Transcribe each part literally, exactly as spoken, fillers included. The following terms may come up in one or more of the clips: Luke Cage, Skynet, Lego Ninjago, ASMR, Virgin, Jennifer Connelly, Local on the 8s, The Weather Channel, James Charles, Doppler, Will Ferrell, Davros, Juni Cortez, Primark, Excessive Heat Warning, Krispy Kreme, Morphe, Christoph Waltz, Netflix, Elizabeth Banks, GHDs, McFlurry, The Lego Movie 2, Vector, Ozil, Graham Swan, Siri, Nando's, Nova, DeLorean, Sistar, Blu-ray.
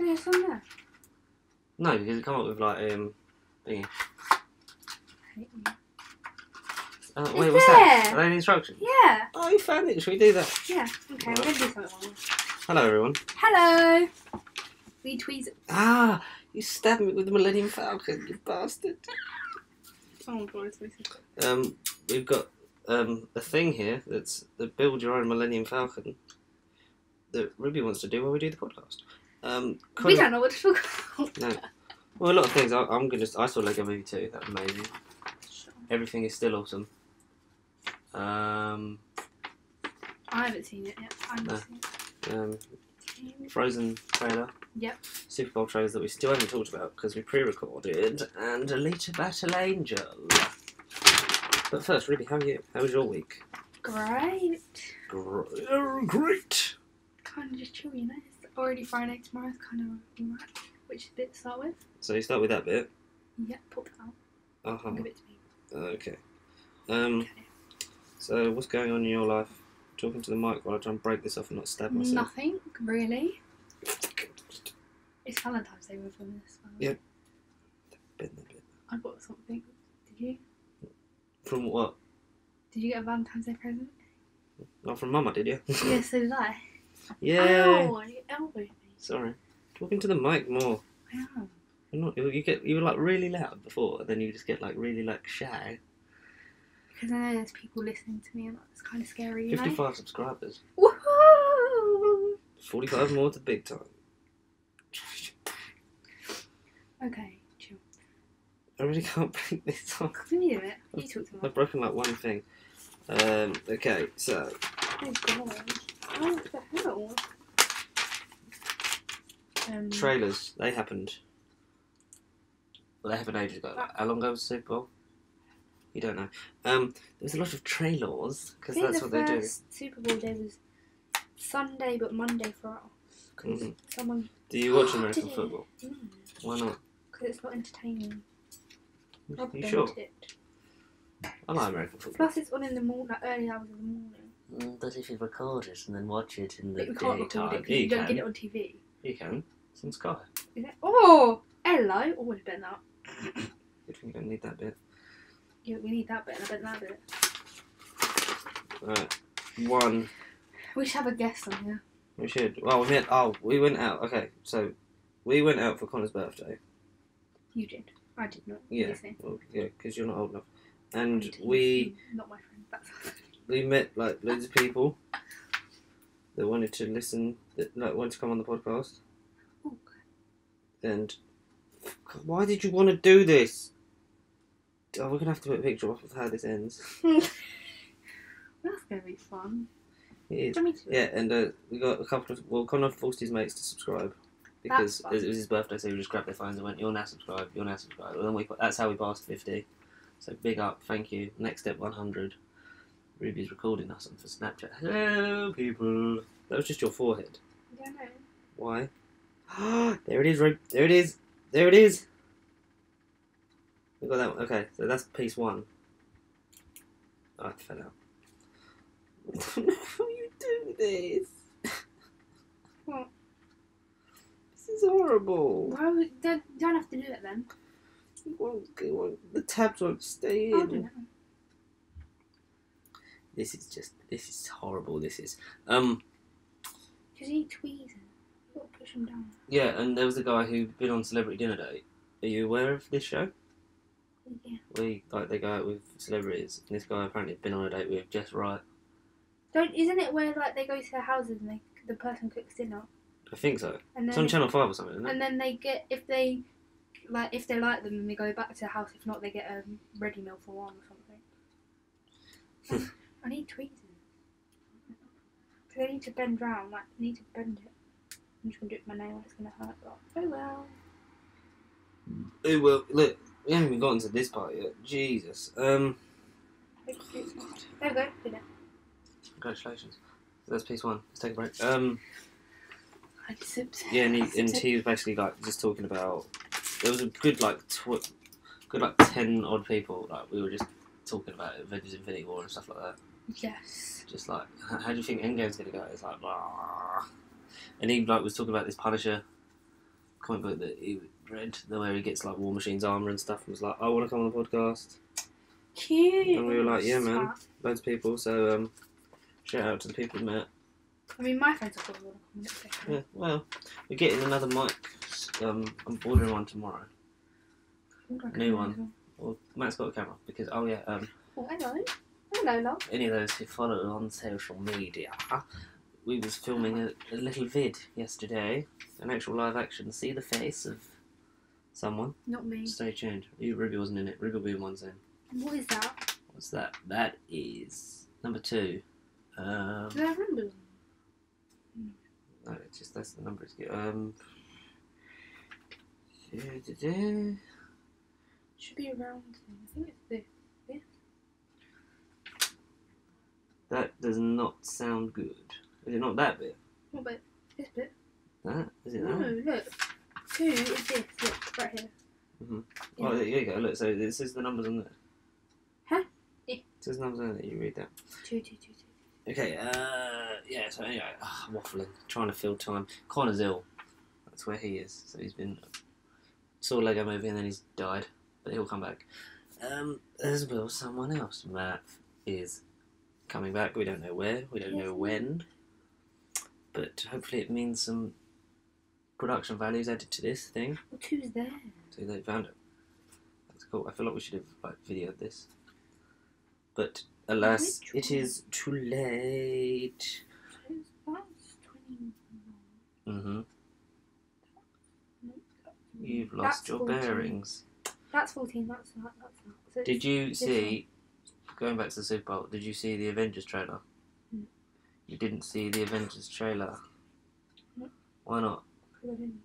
Yeah, it's on there. No, because it come up with like um thingy. Uh, wait, there. What's that? Are they an instruction? Yeah. Oh, you found it. Should we do that? Yeah. Okay. Right. We'll do something on this. Hello, everyone. Hello. We tweezers. Ah, you stabbed me with the Millennium Falcon, you bastard. Oh, boy, it's amazing. Um, we've got um a thing here that's the build your own Millennium Falcon that Ruby wants to do while we do the podcast. Um, we don't know what to talk about. No. Well, a lot of things. I, I'm gonna. I saw Lego Movie two. That was amazing. Everything is still awesome. Um, I haven't seen it yet. I haven't no. seen it. Um, Frozen trailer. Yep. Super Bowl trailers that we still haven't talked about because we pre-recorded. And Alita: Battle Angel. But first, Ruby, how are you? How was your week? Great. Great. Uh, great. Kind of just chill, you know. It's already Friday tomorrow. It's kind of alright. Which bit to start with? So you start with that bit. Yep. Pop that out. Uh huh. Give it to me. Okay. Um, okay. So, what's going on in your life? Talking to the mic while I try and break this off and not stab myself. Nothing, really. It's Valentine's Day, we're filming this one. Yep. Been there, been there. I got something. Did you? From what? Did you get a Valentine's Day present? Not from Mama, did you? Yeah, so did I. Yeah. Ow, you elbowed me. Sorry. Talking to the mic more. I am. Not, you get you were like really loud before, and then you just get like really like shy. Because I know there's people listening to me, and it's kind of scary. You Fifty-five know? subscribers. Woohoo! Forty-five more to big time. Okay, chill. I really can't break this on. Give me a minute. You talk to me. I've broken like one thing. Um. Okay, so. Oh God! What the hell? Um, Trailers. They happened. Well, they happened ages ago. How long ago was the Super Bowl? You don't know. Um, there was a lot of trailers because that's what they do. Super Bowl day was Sunday, but Monday for us. Mm-hmm. Someone. Do you watch American football? Mm. Why not? Because it's not entertaining. Are you sure? It. I like American football. Plus, it's on in the morning, like early hours of the morning. Mm, but if you record it and then watch it in the daytime, you, you don't can. get it on T V. You can. It's on Sky. Is it? Oh, hello. Always been that. Good thing you don't need that bit. Yeah, we need that bit and I bet that bit. Alright, one. We should have a guest on here. We should. Well, we had, oh, we went out. Okay, so we went out for Connor's birthday. You did. I did not. Yeah, well, yeah, because you're not old enough. And we... Not my friend, that's... We met, like, loads of people that wanted to listen, that like, wanted to come on the podcast. Oh, okay. And... Why did you want to do this? Oh, we're going to have to put a picture of how this ends. That's going to be fun. It is. Yeah, and uh, we got a couple of... Well, Connor forced his mates to subscribe. Because it was his birthday, so we just grabbed their phones and went, you're now subscribed, you're now subscribed. And then we, that's how we passed fifty. So big up, thank you. Next step, one hundred. Ruby's recording us on for Snapchat. Hello, people. That was just your forehead. I don't know. Why? There it is, Ruby. There it is. There it is. We got that one. Okay, so that's piece one. Oh, I fell out. I don't know how you do this. What? This is horrible. Why would, you don't have to do that then. It won't, it won't, the tabs won't stay in. I don't know. This is just. This is horrible. This is. Um. Because he tweezes. You've got to push him down. Yeah, and there was a guy who'd been on Celebrity Dinner Date. Are you aware of this show? Yeah. We like they go out with celebrities, and this guy apparently had been on a date with Jess Wright. Don't isn't it where like they go to their houses and they, the person cooks dinner? I think so. And then, it's on Channel Five or something, isn't it? And then they get if they like if they like them, then they go back to the house. If not, they get a ready meal for one or something. I need tweezers. Because I need to bend round. Like I need to bend it. I'm just gonna do it with my nail. It's gonna hurt. But oh well. Oh well. Look. We haven't even gotten to this part yet. Jesus. Um, there we go. Dinner. Congratulations. So that's piece one. Let's take a break. Um, I sipped. Yeah, and he, and he was basically like just talking about. There was a good like tw good like ten odd people. Like we were just talking about Avengers Infinity War and stuff like that. Yes. Just like how do you think Endgame's gonna go? It's like, blah. And he like was talking about this Punisher. comic book that he read, the where he gets like War Machine's armour and stuff, and was like, I want to come on the podcast. Cute. And we were like, yeah, man, loads of people. So um, shout out to the people we met. I mean, my friends are probably going to come in. Yeah, well, we're getting another mic. Um, I'm ordering one tomorrow. New one. Well, Matt's got a camera because oh yeah. Um, oh, hello. Hello, love. Any of those who follow on social media, we was filming a, a little vid yesterday, an actual live action. See the face of someone. Not me. Stay tuned. You, Ruby wasn't in it. Ruby will be in one soon. What is that? What's that? That is number two. Um, Do I remember? No, it's just that's the number. It's good. Um. Should be around. I think it's this. This. That does not sound good. Is it not that bit? What bit? This bit. That? Is it no, that? No, look. Two is this. Look, right here. Mm-hmm. Yeah. Oh, there you go. Look, so this is the numbers on there. Huh? Yeah. It says numbers on there. You read that. Two, two, two, two. Okay, uh, yeah, so anyway, oh, waffling. Trying to fill time. Connor's ill. That's where he is. So he's been. Saw Lego Movie and then he's died, but he'll come back. Um, as will someone else. Matt is coming back. We don't know where, we don't yes. know when, but hopefully it means some production values added to this thing. Look who's there. So they found it. That's cool. I feel like we should have like videoed this, but alas, it is too late. Mm-hmm. You've lost that's your fourteen. Bearings. That's fourteen, that's not, that's not. So did you see, one. Going back to the Super Bowl, did you see the Avengers trailer? No. You didn't see the Avengers trailer? No. Why not? I didn't.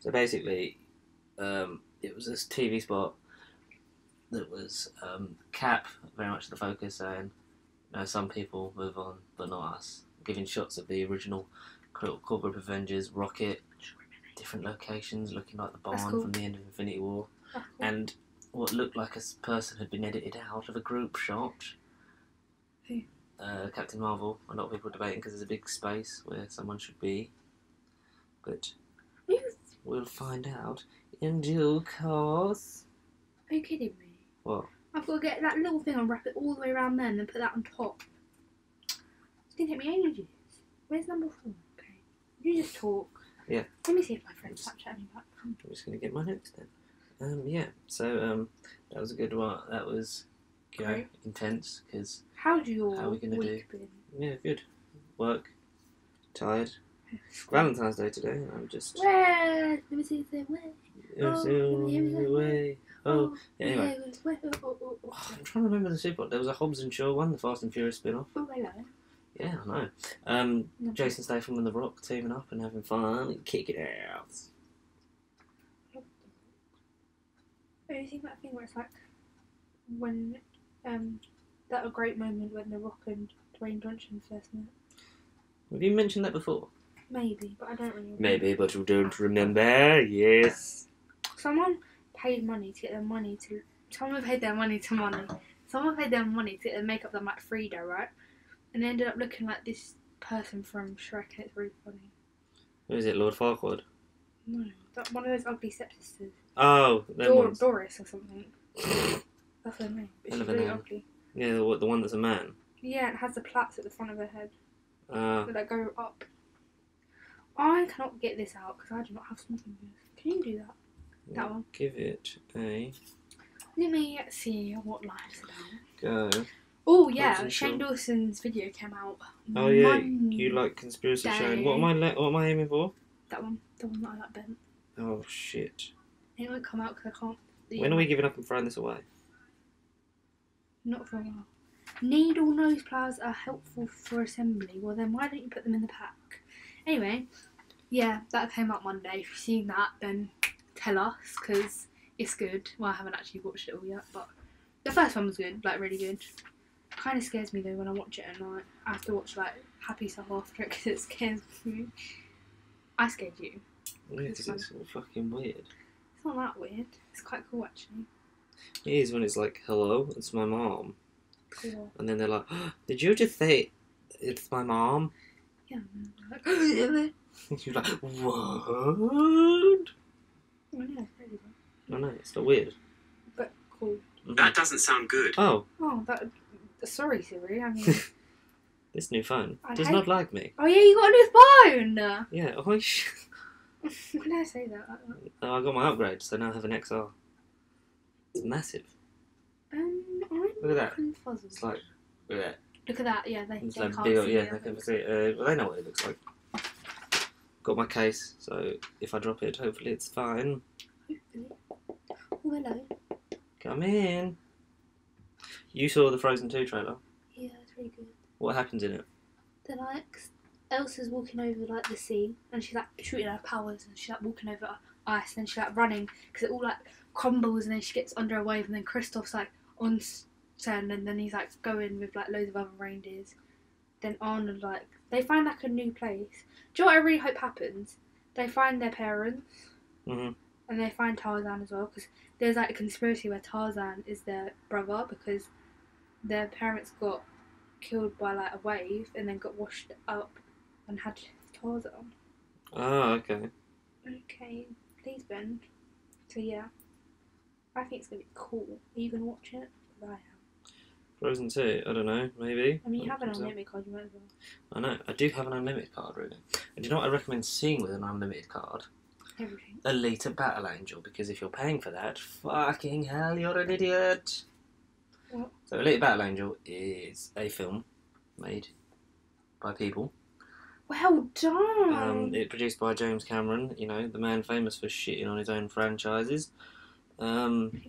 So basically, um, it was this T V spot that was um, Cap, very much the focus, saying, you know, some people move on, but not us. Giving shots of the original core group of Avengers, Rocket, different locations, looking like the barn cool. from the end of Infinity War, cool. and what looked like a person had been edited out of a group shot. Who? Uh, Captain Marvel. A lot of people are debating because there's a big space where someone should be, but yes. we'll find out in due course. Are you kidding me? What? I've got to get that little thing and wrap it all the way around there and then put that on top. It's going to take me ages. Where's number four? Okay, you just talk. Yeah. Let me see if my friends start chatting back. I'm just going to get my notes then. Um, yeah, so um, that was a good one. That was you know, intense because. How do you all How are we going to do? Been? Yeah, good. Work. Tired. Valentine's Day today. I'm just. Where? Let me see the way. Oh, the way. Oh, yeah, anyway. Where? Oh, oh, oh. Oh, I'm trying to remember the Super Bowl. There was a Hobbs and Shaw one, the Fast and Furious spin off. Oh, hello. Yeah, I know. Um, no. Jason Statham and The Rock teaming up and having fun and kicking it out. Have you seen that thing where it's like when um that a great moment when The Rock and Dwayne Johnson first met? Have you mentioned that before? Maybe, but I don't remember. Maybe, but you don't remember. Yes. Someone paid money to get their money to. Someone paid their money to money. Someone paid their money to get their makeup done like Frida, right? And they ended up looking like this person from Shrek, and it's really funny. Who is it, Lord Farquaad? No, that one of those ugly stepsisters. Oh, Dor ones. Doris or something. That's her name. She's really ugly. Yeah, the, the one that's a man. Yeah, it has the plaits at the front of her head uh, that go up. I cannot get this out because I do not have small fingers. Can you do that? We'll that one. Give it a. Let me see what life's about. Go. Oh yeah, Shane Dawson's video came out. Oh yeah, Monday. You like conspiracy Shane. What am I? What am I aiming for? That one, the one that I like bent. Oh shit! It won't come out because I can't. When know. Are we giving up and throwing this away? Not for a while. Needle nose pliers are helpful for assembly. Well then, why don't you put them in the pack? Anyway, yeah, that came out Monday. If you've seen that, then tell us because it's good. Well, I haven't actually watched it all yet, but the first one was good, like really good. Kind of scares me though when I watch it at night. I have to watch like Happy Stuff after it because it scares me. I scared you. Weird, it's all sort of fucking weird. It's not that weird. It's quite cool actually. It is when it's like, hello, it's my mom. Cool. And then they're like, oh, did you just say it's my mom? Yeah. Like, you're like, what? I know, it's really good. I know, it's still weird. But cool. Mm-hmm. That doesn't sound good. Oh. Oh, that... Sorry, Siri, I mean... This new phone I does hate... not like me. Oh yeah, you got a new phone! Yeah, oh sh... Why did I say that like that? Oh, I got my upgrade, so now I have an X R. It's massive. Um, I'm Look at that. Fuzzled. It's like... Look at that. Look at that, yeah, they, they like can't big, see Yeah, they can see it. Uh, well, they know what it looks like. Got my case, so if I drop it, hopefully it's fine. Hopefully. Oh, hello. Come in. You saw the Frozen two trailer? Yeah, it's really good. What happens in it? They're like, Elsa's walking over like the sea, and she's like shooting her powers, and she's like walking over ice, and then she's like running, because it all like crumbles, and then she gets under a wave, and then Christoph's like on sand, and then he's like going with like loads of other reindeers. Then Arnold, like, they find like a new place. Do you know what I really hope happens? They find their parents, mm-hmm. and they find Tarzan as well, because there's like a conspiracy where Tarzan is their brother, because their parents got killed by like a wave and then got washed up and had Tarzan. Oh, okay. Okay, please, Ben. So yeah, I think it's gonna be cool. Are you gonna watch it? I am. Frozen two, I don't know, maybe. I mean, you have an unlimited card, you might as well. I know, I do have an unlimited card, really. And do you know what I recommend seeing with an unlimited card? Everything. Alita Battle Angel, because if you're paying for that, fucking hell, you're an idiot. What? So Alita Battle Angel is a film made by people. Well done! Um, it's produced by James Cameron, you know, the man famous for shitting on his own franchises. Um...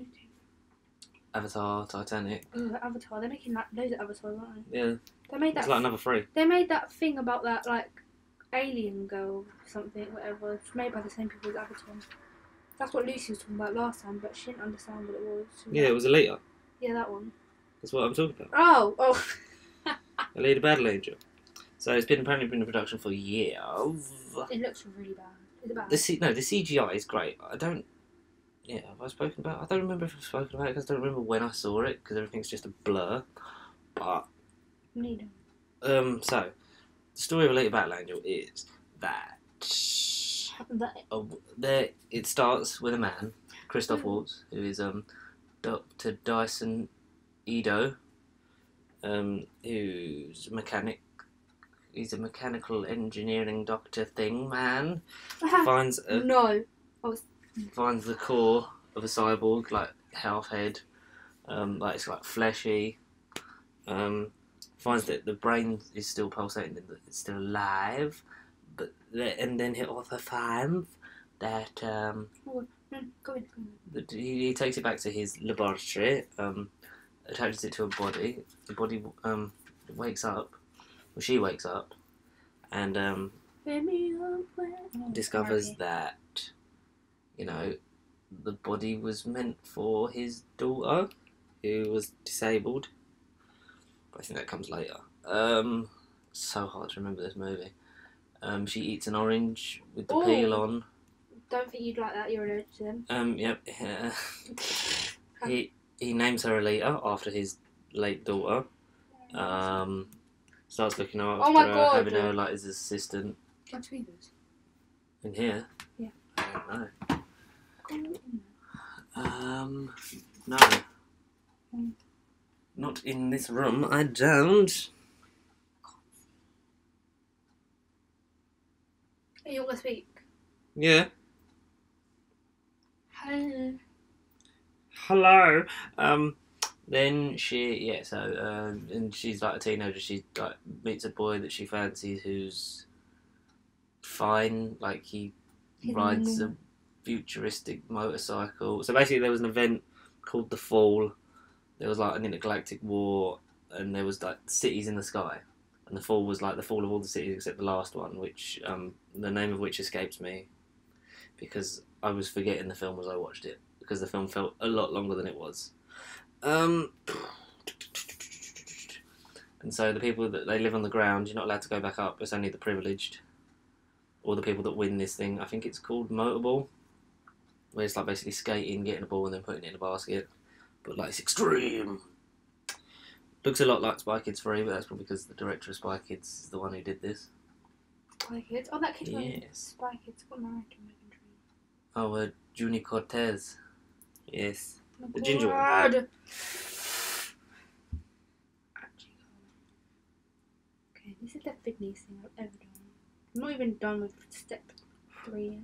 Avatar, Titanic. Ooh, Avatar. They're making like loads of Avatars, aren't they? Yeah. They made that. It's like another three. They made that thing about that like alien girl or something, whatever. It's made by the same people as Avatar. That's what Lucy was talking about last time, but she didn't understand what it was. Yeah, it was Alita. Yeah, that one. That's what I'm talking about. Oh, oh. Alita Battle Angel. So it's been apparently been in production for years. It looks really bad. Is it bad? The C no, the C G I is great. I don't. Yeah, have I spoken about it? I don't remember if I've spoken about it because I don't remember when I saw it because everything's just a blur. But. Neither. Um, so, the story of Alita Battle Angel is that. that. Uh, there, it starts with a man, Christoph Waltz, who is um, Doctor Dyson Edo, um, who's a mechanic. He's a mechanical engineering doctor thing man. Finds a. No. I was. Finds the core of a cyborg, like half head, um, like it's like fleshy. Um, finds that the brain is still pulsating, that it's still alive, but the, and then he also finds that um, oh, no, go in, go in. That he, he takes it back to his laboratory, um, attaches it to a body. The body um, wakes up, well, she wakes up, and um, discovers oh, that. You know, the body was meant for his daughter, who was disabled. But I think that comes later. Um, so hard to remember this movie. Um, she eats an orange with the Ooh. peel on. Don't think you'd like that. You're allergic to them. Um, yep. Yeah. he he names her Alita after his late daughter. Um, starts looking after oh my her, God. having her like his assistant. Can I tweet this? In here. Yeah. I don't know. Um, no. Not in this room, I don't. Are you all speak? Yeah. Hello. Hello. Um, then she, yeah, so, uh, and she's like a teenager, she like, meets a boy that she fancies who's fine, like he rides a futuristic motorcycle. So basically there was an event called The Fall. There was like an intergalactic war and there was like cities in the sky. And The Fall was like the fall of all the cities except the last one, which um, the name of which escapes me because I was forgetting the film as I watched it because the film felt a lot longer than it was. Um, and so the people that they live on the ground, you're not allowed to go back up. It's only the privileged or the people that win this thing. I think it's called Motorball. Where it's like basically skating, getting a ball and then putting it in a basket. But like it's extreme. Looks a lot like Spy Kids three, but that's probably because the director of Spy Kids is the one who did this. Spy Kids? Oh, that kid yes. Spy Kids got married to Megan Trainor. Oh, uh, Juni Cortez. Yes. Oh, the ginger God. one. Okay, this is the fitness thing I've ever done. I'm not even done with step three yet.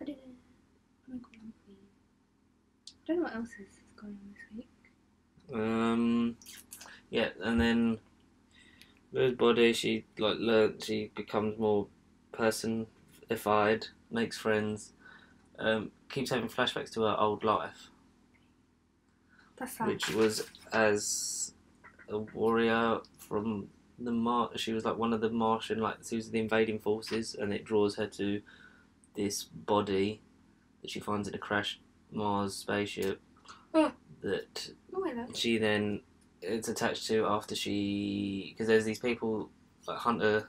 I did it. Oh my God, I'm clean. I don't know what else is going on this week. Um, yeah, and then Lou's body, she like learnt, she becomes more personified, makes friends, um, keeps having flashbacks to her old life. That's sad. Which was as a warrior from the Mar. She was like one of the Martian, like she was the invading forces, and it draws her to this body that she finds in a crashed Mars spaceship. Oh. That she then it's attached to after she, because there's these people like hunter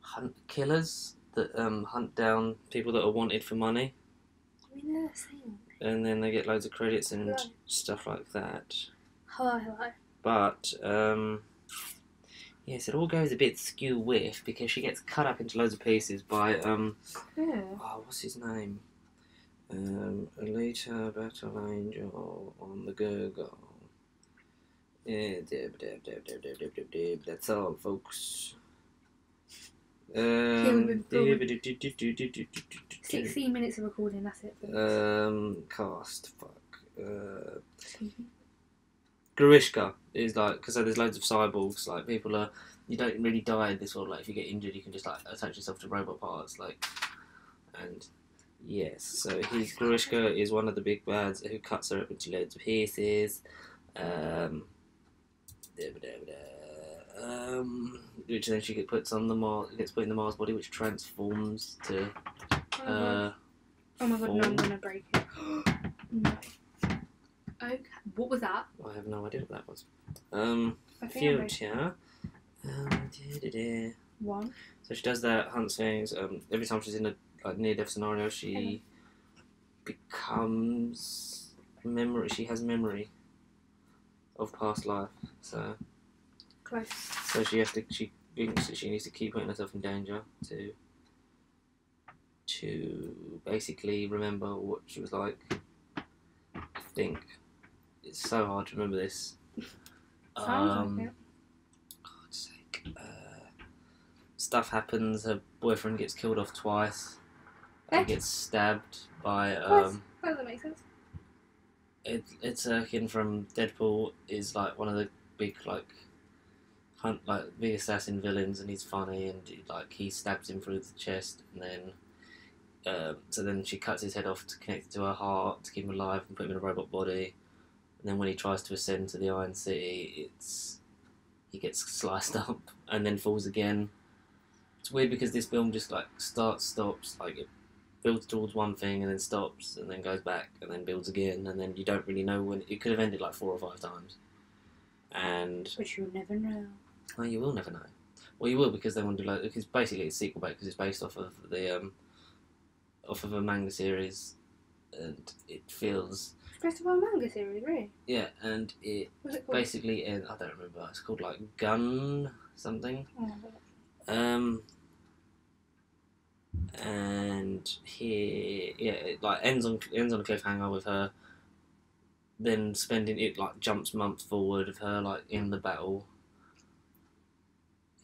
hunt killers that um hunt down people that are wanted for money. I mean, they're saying. And then they get loads of credits and hello. stuff like that. Hello, hello. But um, yes, it all goes a bit skew with because she gets cut up into loads of pieces by um yeah. oh, what's his name? Um, Alita: Battle Angel on the Google. Yeah, dib, dib, dib, dib, dib, dib, dib, dib. That's all, folks. Um, Sixteen minutes of recording. That's it. Folks. Um, cast. Fuck. Uh, Grishka is like because so there's loads of cyborgs. Like people are, you don't really die in this world. Like if you get injured, you can just like attach yourself to robot parts. Like and. Yes, so his Grishka is one of the big bads who cuts her up into loads of pieces, um, um, which then she puts on the Mars, gets put in the Mars body, which transforms to. Uh, oh my God! Form. No, I'm gonna break it. No. Okay, what was that? I have no idea what that was. Um, future. Um, one. So she does that, hunts things. Um, every time she's in a like near death scenario, she becomes memory. She has memory of past life, so close. So she has to. She she needs to keep putting herself in danger to to basically remember what she was like. I think it's so hard to remember this. Sounds um, like it. God's sake. Uh, stuff happens. Her boyfriend gets killed off twice. He gets stabbed by um. That doesn't make sense. Ed, Ed Serkin from Deadpool is like one of the big like hunt like the assassin villains, and he's funny and like he stabs him through the chest, and then um, so then she cuts his head off to connect it to her heart to keep him alive and put him in a robot body, and then when he tries to ascend to the Iron City, it's he gets sliced up and then falls again. It's weird because this film just like starts, stops, like. It, builds towards one thing and then stops and then goes back and then builds again, and then you don't really know when. It could have ended like four or five times. And which you'll never know. Oh, you will never know. Well, you will, because they want to like because basically it's sequel bait because it's based off of the um off of a manga series, and it feels. It's based off a manga series, really. Yeah, and it, what's it basically in I don't remember. It's called like Gun something. Oh, um. And he, yeah, it like ends on ends on a cliffhanger with her. Then spending it like jumps months forward of her like in the battle.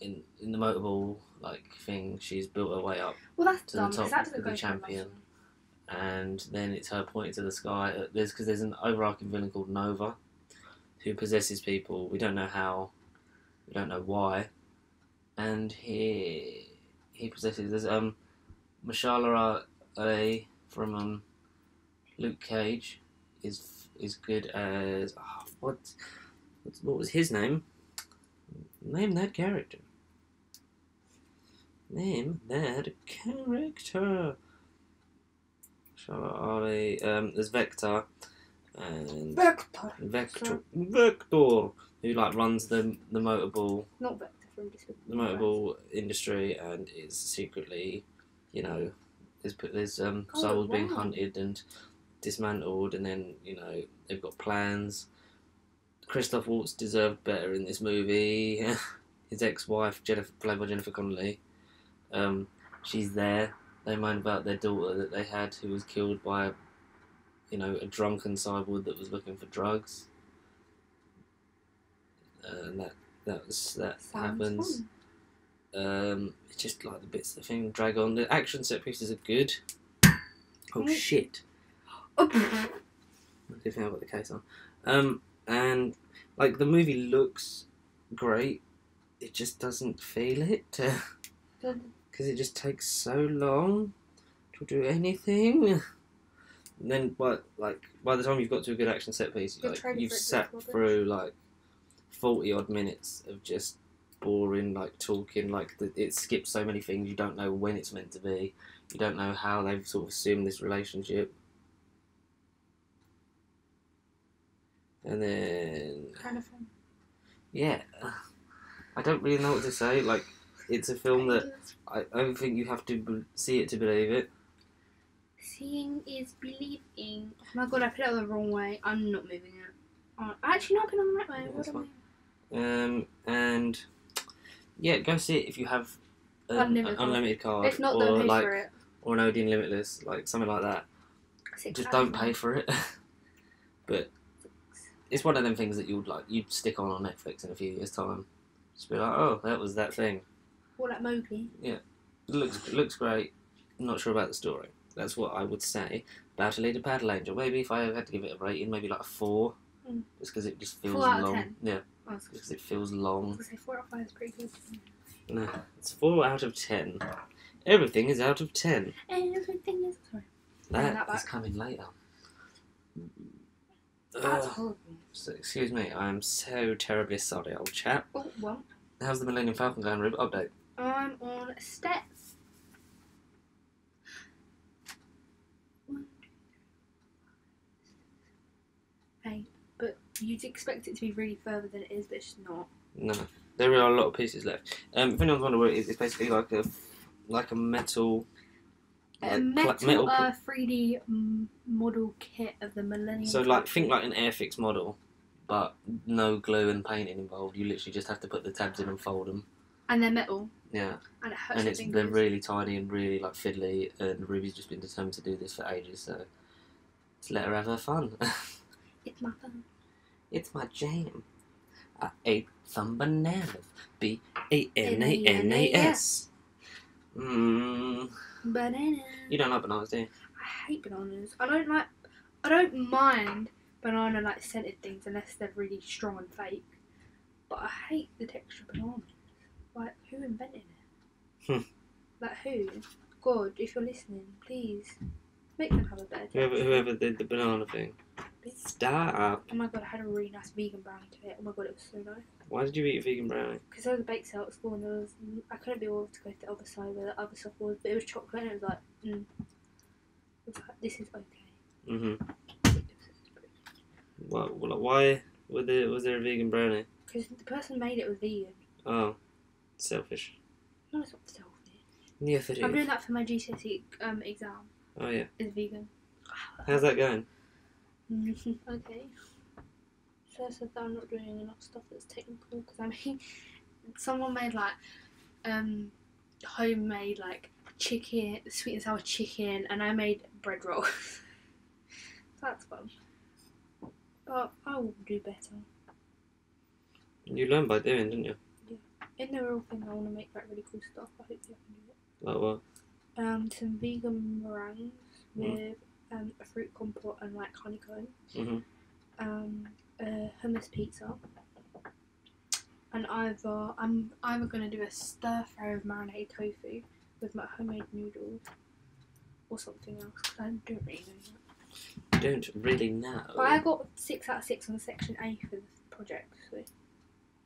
In in the motorball like thing, she's built her way up. Well, that's to dumb, the top that of the champion. And then it's her pointing to the sky. There's because there's an overarching villain called Nova, who possesses people. We don't know how, we don't know why, and he he possesses. There's um. Mashallah Ali from um, Luke Cage is is good as oh, what what was his name? Name that character. Name that character. Mashallah Ali. Um, there's Vector and Vector. Vector. Vector. Who like runs the the motorball. Not Vector from the motorball right. industry, and is secretly. You know, there's, there's um, oh, souls wow. being hunted and dismantled, and then, you know, they've got plans. Christoph Waltz deserved better in this movie. His ex-wife, Jennifer, played by Jennifer Connelly, um, she's there. They moan about their daughter that they had, who was killed by, you know, a drunken cyborg that was looking for drugs. Uh, and that that was that Sounds happens. Fun. Um, it's just like the bits of the thing drag on. The action set pieces are good. Oh shit! I didn't think I got the case on. Um, and like the movie looks great. It just doesn't feel it. Because it just takes so long to do anything. And then, but like by the time you've got to a good action set piece, like, you've sat through like forty odd minutes of just boring, like talking. Like the, it skips so many things. You don't know when it's meant to be. You don't know how they've sort of assumed this relationship. And then kind of fun. Yeah, I don't really know what to say. Like, it's a film that I, I don't think you have to b see it to believe it. Seeing is believing. Oh my god, I put it the wrong way. I'm not moving it. Oh, actually, no, I put it on the right way. Yeah, what am I? Um, and yeah, go see it if you have an unlimited, unlimited card, if not, or like, for it. or an Odeon Limitless, like something like that. Six Just thousand. Don't pay for it. But it's one of them things that you'd like you'd stick on on Netflix in a few years' time. Just be like, oh, that was that thing. Or like Mowgli. Yeah, it looks it looks great. I'm not sure about the story. That's what I would say. About Alita: Battle Angel. Maybe if I had to give it a rating, maybe like a four, mm. just because it just feels four out long. Of ten. Yeah, because oh, it feels long. I was gonna say four out of five is pretty good. No, it's four out of ten. Everything is out of ten. Everything is sorry. That, that is coming later. That's uh, horrible. So, excuse me, I am so terribly sorry, old chap. Oh, what? How's the Millennium Falcon going, Rib? Update. I'm on steps. One, two, three, eight. But you'd expect it to be really further than it is, but it's not. No, there are a lot of pieces left. Um, if anyone's wondering what it is, it's basically like a like a metal. Like a metal, metal uh, three D model kit of the Millennium. So like think like an Airfix model. But no glue and painting involved. You literally just have to put the tabs in and fold them. And they're metal. Yeah. And it hurts. And it's, they're really tiny and really like fiddly. And Ruby's just been determined to do this for ages. So just let her have her fun. It's my fun. It's my jam. I ate some bananas. B A N A N A S. Mmm. Bananas. You don't like bananas, do you? I hate bananas. I don't like. I don't mind. Banana like scented things unless they're really strong and fake, but I hate the texture of bananas. Like, who invented it? Hmm. Like, who? God, if you're listening, please make them have a better texture. Whoever, whoever did the banana thing, stop. Oh my god, I had a really nice vegan brownie today. Oh my god, it was so nice. Why did you eat a vegan brownie? Because there was a bake sale at school and there was, I couldn't be bothered to go to the other side where the other stuff was, but it was chocolate and it was like, mm. It was like, this is okay. Mm-hmm. What, why was there, was there a vegan brownie? Because the person made it was vegan. Oh, selfish. No, it's not selfish. Yes, it is. I'm doing that for my G C S E um, exam. Oh, yeah. It's vegan. How's that going? Okay. So I said that I'm not doing enough stuff that's technical, because I mean, someone made like um, homemade like chicken, sweet and sour chicken, and I made bread rolls. That's fun. But I will do better. You learned by doing, didn't you? Yeah. In the real thing, I want to make that really cool stuff. I hope you can do it. Like what? Um, some vegan meringues with mm. um a fruit compote and like honeycomb. Mhm. Um, a hummus pizza. And either I'm either gonna do a stir fry of marinated tofu with my homemade noodles, or something else. Cause I don't really know that. Don't really know. But I got six out of six on section A for the project. So.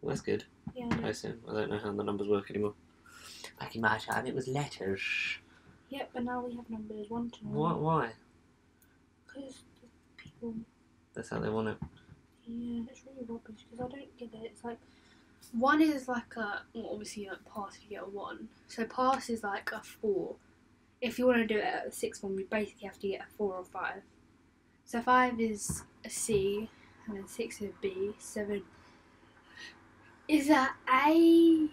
Well, that's good. Yeah. I, I assume. I don't know how the numbers work anymore. Back in my time, it was letters. Yep, but now we have numbers one to nine. What? Why? Because people. That's how they want it. Yeah, it's really rubbish because I don't get it. It's like one is like a well, obviously you don't pass if you get a one. So pass is like a four. If you want to do it at a sixth form, you basically have to get a four or five. So five is a C, and then six is a B, seven is a A,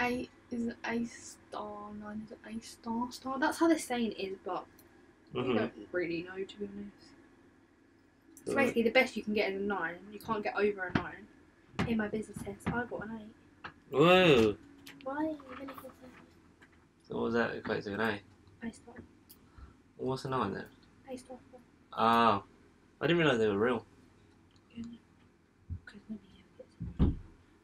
eight Is it Aestar? No, is it Aestar? Star? That's how they're saying it is, but mm-hmm. you don't really know, to be honest. It's so basically the best you can get is a nine. You can't get over a nine. In my business test, I got an eight. Whoa! Why are you going to get that? So what was that equate to an eight? Aestar. What's a nine then? Aestar. Ah, oh, I didn't realise they were real. Because nobody ever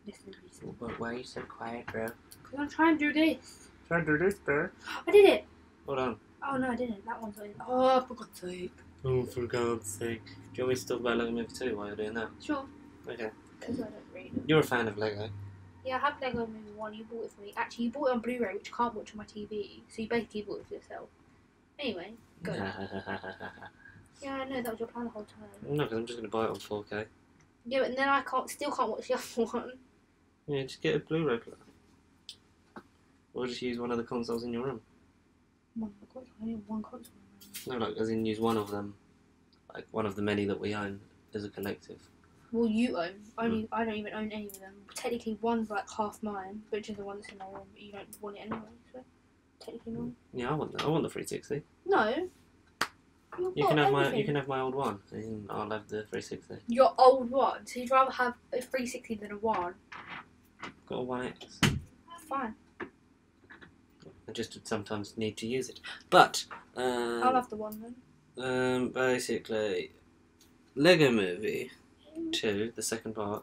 gets it. Listen, well, why are you so quiet, bro? Because I'm trying to do this. Trying to do this, bro? I did it! Hold on. Oh no, I didn't. That one's like, oh, for God's sake. Oh, for God's sake. Do you want me to talk about Lego Movie two while you're doing that? Sure. Okay. Because I don't read them. You're a fan of Lego. Yeah, I have Lego Movie one. You bought it for me. Actually, you bought it on Blu-ray, which you can't watch on my T V. So you basically bought it for yourself. Anyway, go. Yeah, I know, that was your plan the whole time. No, because I'm just going to buy it on four K. Yeah, but then I can't, still can't watch the other one. Yeah, just get a Blu-ray player. Or just use one of the consoles in your room. One of the consoles? I need one console in my room. No, like, as in use one of them. Like, one of the many that we own as a collective. Well, you own. Only, mm. I don't even own any of them. Technically, one's like half mine, which is the one that's in my room, but you don't want it anyway, so technically not. Yeah, I want that. I want the three sixty. No. You've you can have everything. my you can have my old one, and I'll have the three sixty. Your old one? So you'd rather have a three sixty than a one? I've got a one X. Fine. I just sometimes need to use it, but um, I'll have the one then. Um, basically, Lego Movie two, the second part,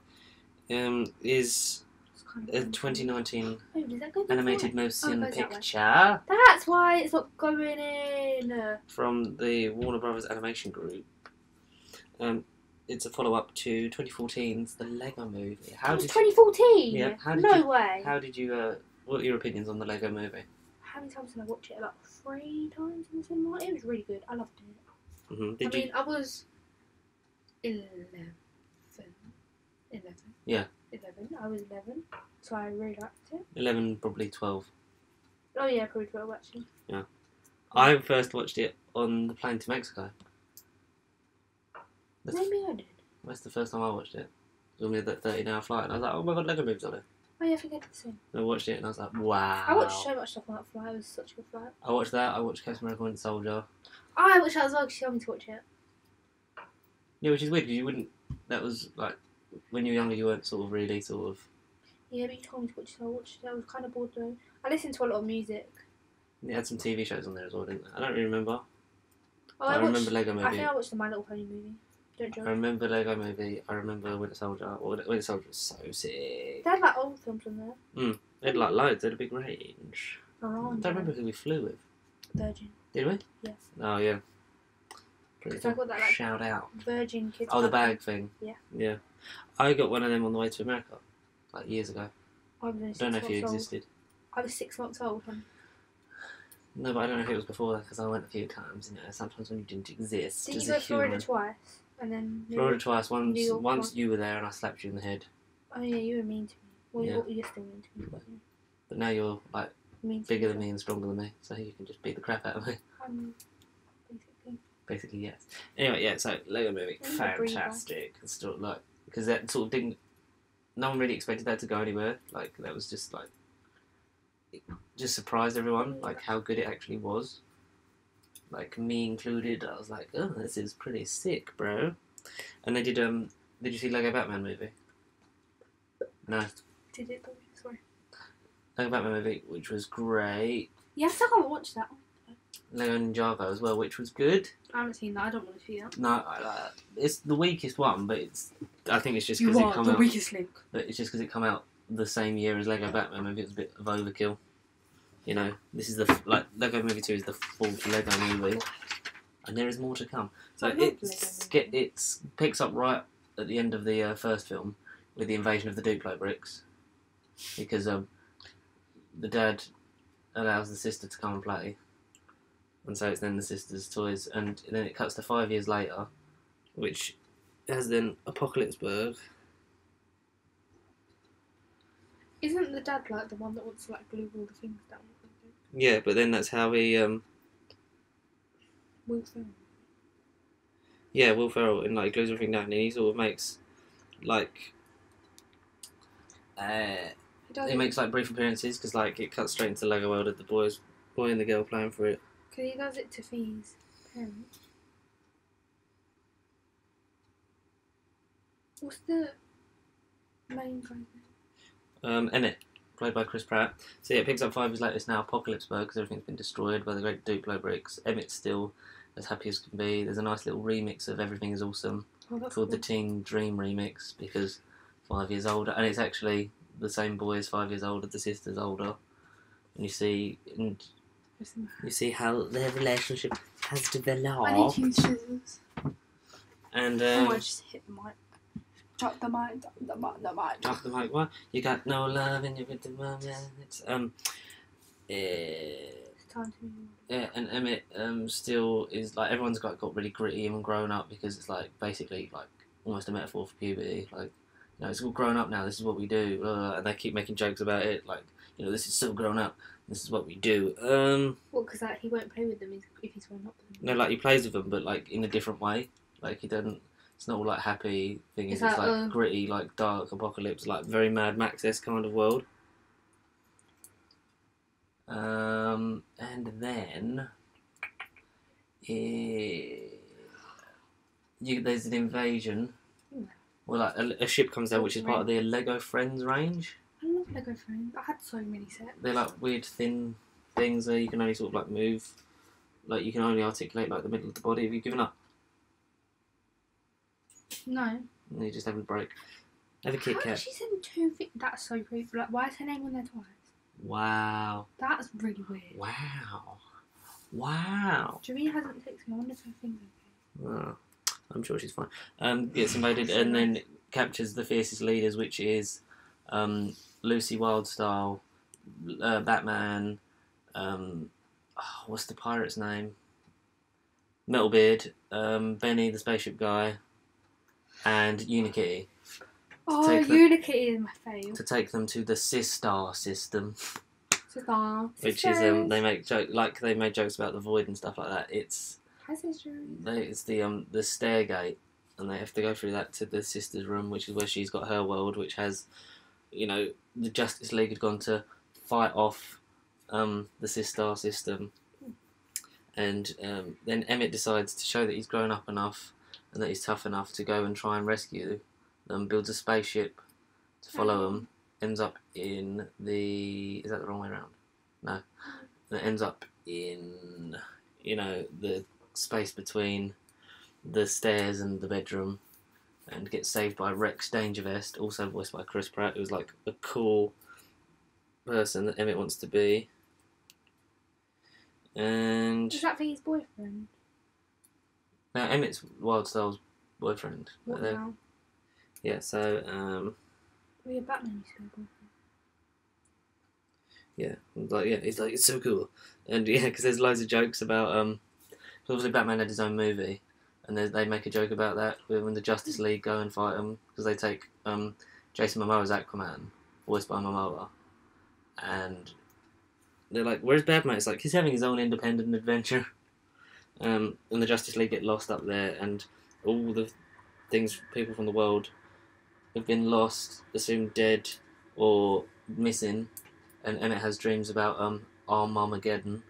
um, is a twenty nineteen oh, go animated way? motion oh, picture. That That's why it's not going in. From the Warner Brothers Animation Group. Um, it's a follow-up to twenty fourteen's The Lego Movie. How it was twenty fourteen? Yeah. How did no you, way. How did you? Uh, what are your opinions on The Lego Movie? How many times did I watch it? About three times in the cinema. It was really good. I loved it. Mm-hmm. Did I you... mean, I was eleven. Eleven. Yeah. Eleven. I was eleven, so I really liked it. Eleven, probably twelve. Oh yeah, probably twelve actually. Yeah, I first watched it on the plane to Mexico. That's Maybe I did. That's the first time I watched it. It was only that thirteen-hour flight, and I was like, "Oh my God, Lego Movie's on it." Oh yeah, I forget the same. I watched it, and I was like, "Wow!" I watched so much stuff on that flight. It was such a good flight. I watched that. I watched Captain Marvel and Soldier. Oh, I watched that as well because she told me to watch it. Yeah, which is weird because you wouldn't. That was like. When you were younger, you weren't sort of really sort of. Yeah, but you told me to watch it, so I watched it. I was kind of bored though. I listened to a lot of music. They had some T V shows on there as well, didn't they? I don't really remember. Oh, I, I watched, remember Lego Movie. I think I watched the My Little Pony movie. Don't judge. I remember Lego Movie. I remember Winter Soldier. Well, Winter Soldier was so sick. They had like old films on there. Mm. They had like loads. They had a big range. Around. I don't remember who we flew with. Virgin. Did we? Yes. Oh yeah. Because I got that like shout out. Virgin kids. Oh, the bag thing. Yeah. Yeah. I got one of them on the way to America, like years ago. I don't know if you existed. I was six months old. Huh? No, but I don't know if it was before that because I went a few times. You know, sometimes when you didn't exist. Did you go to Florida twice? And then Florida twice. Once, once you were there, and I slapped you in the head. Oh yeah, you were mean to me. Well, yeah. You're still mean to me. But, but now you're like mean bigger than me and stronger than me, so you can just beat the crap out of me. Um, basically. Basically, yes. Anyway, yeah. So Lego Movie, fantastic. It's still like. Because that sort of didn't, no one really expected that to go anywhere. Like that was just like, it just surprised everyone. Like how good it actually was. Like me included, I was like, oh, this is pretty sick, bro. And they did um, did you see Lego Batman movie? No. Did it? Sorry. Lego Batman movie, which was great. Yeah, I still haven't watched that. Lego Ninjago as well, which was good. I haven't seen that. I don't want to see that. No, uh, it's the weakest one, but it's. I think it's just because it come out. You are the weakest link. But it's just because it come out the same year as Lego Batman. Maybe it's a bit of overkill. You know, this is the like Lego Movie Two is the fourth Lego movie, and there is more to come. So it's get it's picks up right at the end of the uh, first film with the invasion of the Duplo bricks, because um, the dad allows the sister to come and play. And so it's then the sister's toys, and then it cuts to five years later, which has then Apocalypseburg. Isn't the dad like the one that wants to like glue all the things down? Yeah, but then that's how he um. Will Ferrell. Yeah, Will Ferrell, and like glues everything down, and he sort of makes, like, uh, It, it makes like brief appearances because like it cuts straight into the Lego world of the boys, boy and the girl playing for it. Because he does it to Fee's parents. What's the main guy's name? Um, Emmett, played by Chris Pratt. So yeah, it picks up five years later. It's now Apocalypseburg because everything's been destroyed by the great Duplo bricks. Emmett's still as happy as can be. There's a nice little remix of Everything Is Awesome oh, called cool. the Teen Dream Remix because five years older, and it's actually the same boy is five years older, the sister's older, and you see and you see how their relationship has developed. I need huge scissors. And um, oh, I just hit the mic. Chuck the mic, chuck the mic, the mic. Chuck the mic. What? You got no love in your rhythm, yeah. It's um. Eh, yeah, and Emmett um still is like everyone's got got really gritty and grown up because it's like basically like almost a metaphor for puberty, like. You know, it's all grown up now, this is what we do, uh, and they keep making jokes about it, like, you know, this is so grown up, this is what we do. Um, well, because like, he won't play with them if he's grown up with them. No, like, he plays with them, but, like, in a different way. Like, he doesn't, it's not all, like, happy things, it's, like, it's, like uh, gritty, like, dark apocalypse, like, very Mad Max-esque kind of world. Um, and then... It, you, there's an invasion... Well, like a, a ship comes down, which is part of the Lego Friends range. I love Lego Friends. I had so many sets. They're like weird thin things where you can only sort of like move, like you can only articulate like the middle of the body. Have you given up? No. No, you just having a break. Have a Kit Kat. How did she send two things? That's so creepy. Like, why is her name on there twice? Wow. That's really weird. Wow. Wow. Jimmy hasn't texted me. I wonder if her thing's okay. No. I'm sure she's fine. Um, gets invaded and then captures the fiercest leaders, which is um, Lucy Wildstyle, uh, Batman, um, oh, what's the pirate's name? Metalbeard, um, Benny the spaceship guy, and Unikitty. Oh, Unikitty is my favourite. To take them to the Sistar system. Sistar. Which is um, they make joke like they made jokes about the void and stuff like that. It's They, it's the um the stair gate, and they have to go through that to the sister's room, which is where she's got her world, which has, you know, the Justice League had gone to fight off um the Sistar system, and um, then Emmett decides to show that he's grown up enough and that he's tough enough to go and try and rescue them. Builds a spaceship to follow them. Ends up in the is that the wrong way around? No, it ends up in you know the space between the stairs and the bedroom, and gets saved by Rex Dangervest, also voiced by Chris Pratt, who's like a cool person that Emmett wants to be. And is that for his boyfriend? No, Emmett's Wildstyle's boyfriend. What right now? Yeah, so um well, yeah, Batman used to be a boyfriend. Yeah, like yeah, he's like it's so cool, and yeah, because there's loads of jokes about um. Obviously, Batman had his own movie, and they, they make a joke about that when the Justice League go and fight them because they take um, Jason Momoa's Aquaman, voiced by Momoa, and they're like, "Where's Batman?" It's like he's having his own independent adventure, um, and the Justice League get lost up there, and all the things people from the world have been lost, assumed dead or missing, and and it has dreams about um, Armageddon,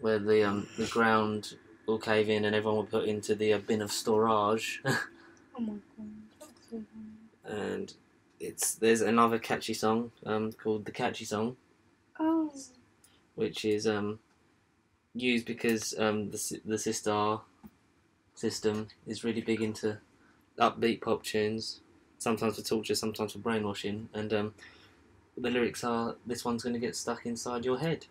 where the um, the ground will cave in and everyone will put into the uh, bin of storage. Oh my god, that's so funny. And it's there's another catchy song um, called The Catchy Song. Oh. Which is um, used because um, the the Sistar system is really big into upbeat pop tunes, sometimes for torture, sometimes for brainwashing, and um, the lyrics are, "This one's going to get stuck inside your head."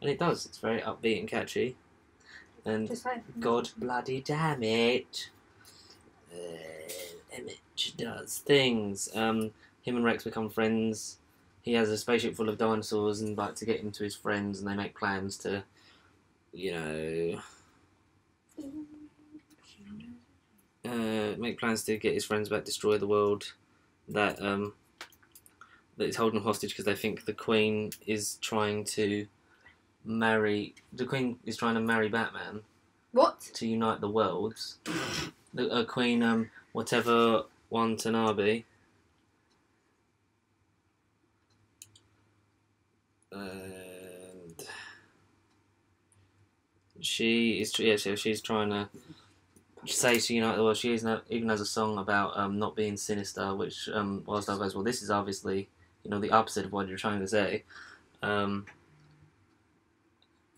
And it does, it's very upbeat and catchy. And like God bloody damn it, uh, Emmett does things. Um, him and Rex become friends. He has a spaceship full of dinosaurs, and like to get him to his friends, and they make plans to, you know, uh, make plans to get his friends back, destroy the world that um that is holding hostage because they think the Queen is trying to. Marry the Queen is trying to marry Batman. What? To unite the worlds. The uh, Queen, um, whatever Watanabe. and she is yeah so she's trying to say to unite the world. She is even has a song about um, not being sinister, which um, whilst I goes, well, this is obviously you know the opposite of what you're trying to say. Um,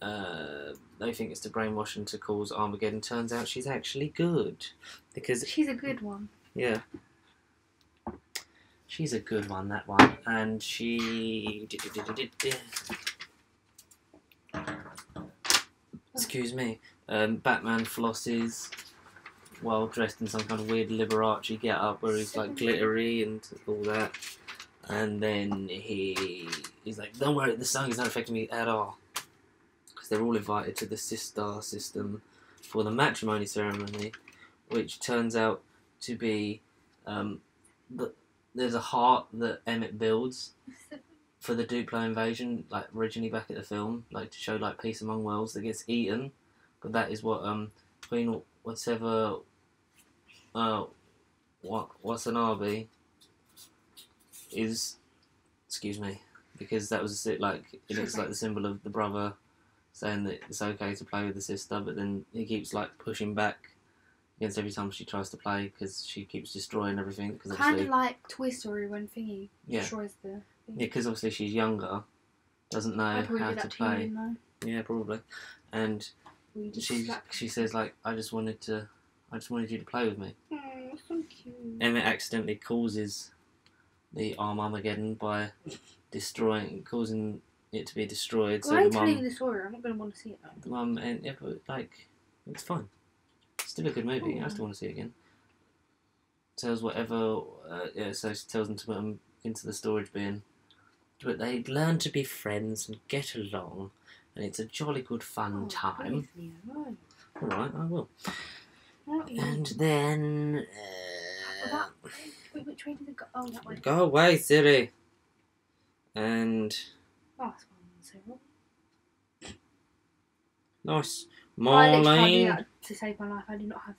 uh, they think it's to brainwash and to cause Armageddon. Turns out she's actually good because she's a good one. Yeah. She's a good one, that one, and she. Excuse me. Um, Batman flosses while dressed in some kind of weird Liberace get-up where he's like glittery and all that, and then he he's like, "Don't worry, the song is not affecting me at all," because they're all invited to the Sistar system for the matrimony ceremony, which turns out to be um, the. There's a heart that Emmett builds for the Duplo invasion, like originally back at the film, like to show like peace among worlds that gets eaten. But that is what um Queen whatever uh what Watanabe is, excuse me, because that was it. Like it looks like the symbol of the brother saying that it's okay to play with the sister, but then he keeps like pushing back. Against every time she tries to play, because she keeps destroying everything. Cause kind of like Toy Story when Thingy yeah. destroys the thing. Yeah, because obviously she's younger, doesn't know how to play. You, yeah, probably. And she she says like, "I just wanted to, I just wanted you to play with me." Oh, so cute. Emmett accidentally causes the Arm Armageddon by destroying, causing it to be destroyed. Well, so I'm telling you the story. I'm not going to want to see it though. The mum and yeah, but, like it's fine. Still a good movie. Ooh. I still want to see it again. Tells whatever, uh, yeah. So she tells them to put them into the storage bin, but they learn to be friends and get along, and it's a jolly good fun oh, time. All right, I will. Not and you. Then. Uh, oh, wait, which way did it go? Oh, that way. Go away, Siri. And. Oh, that's one, Cyril. Nice. Marlene. To save my life, I do not have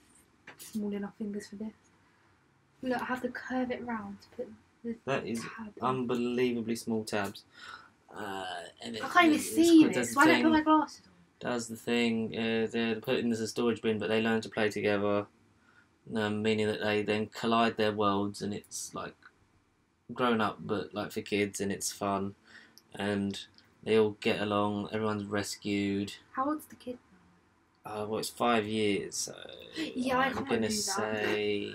small enough fingers for this. Look, I have to curve it round to put the That is tab unbelievably small tabs. Uh, and it, I can't even see this. Why don't I put my glasses on? Does the thing. Uh, they're put in this storage bin, but they learn to play together, um, meaning that they then collide their worlds, and it's like grown up, but like for kids, and it's fun, and they all get along. Everyone's rescued. How old's the kid? Uh, well, it's five years, so yeah, I'm I gonna do that. say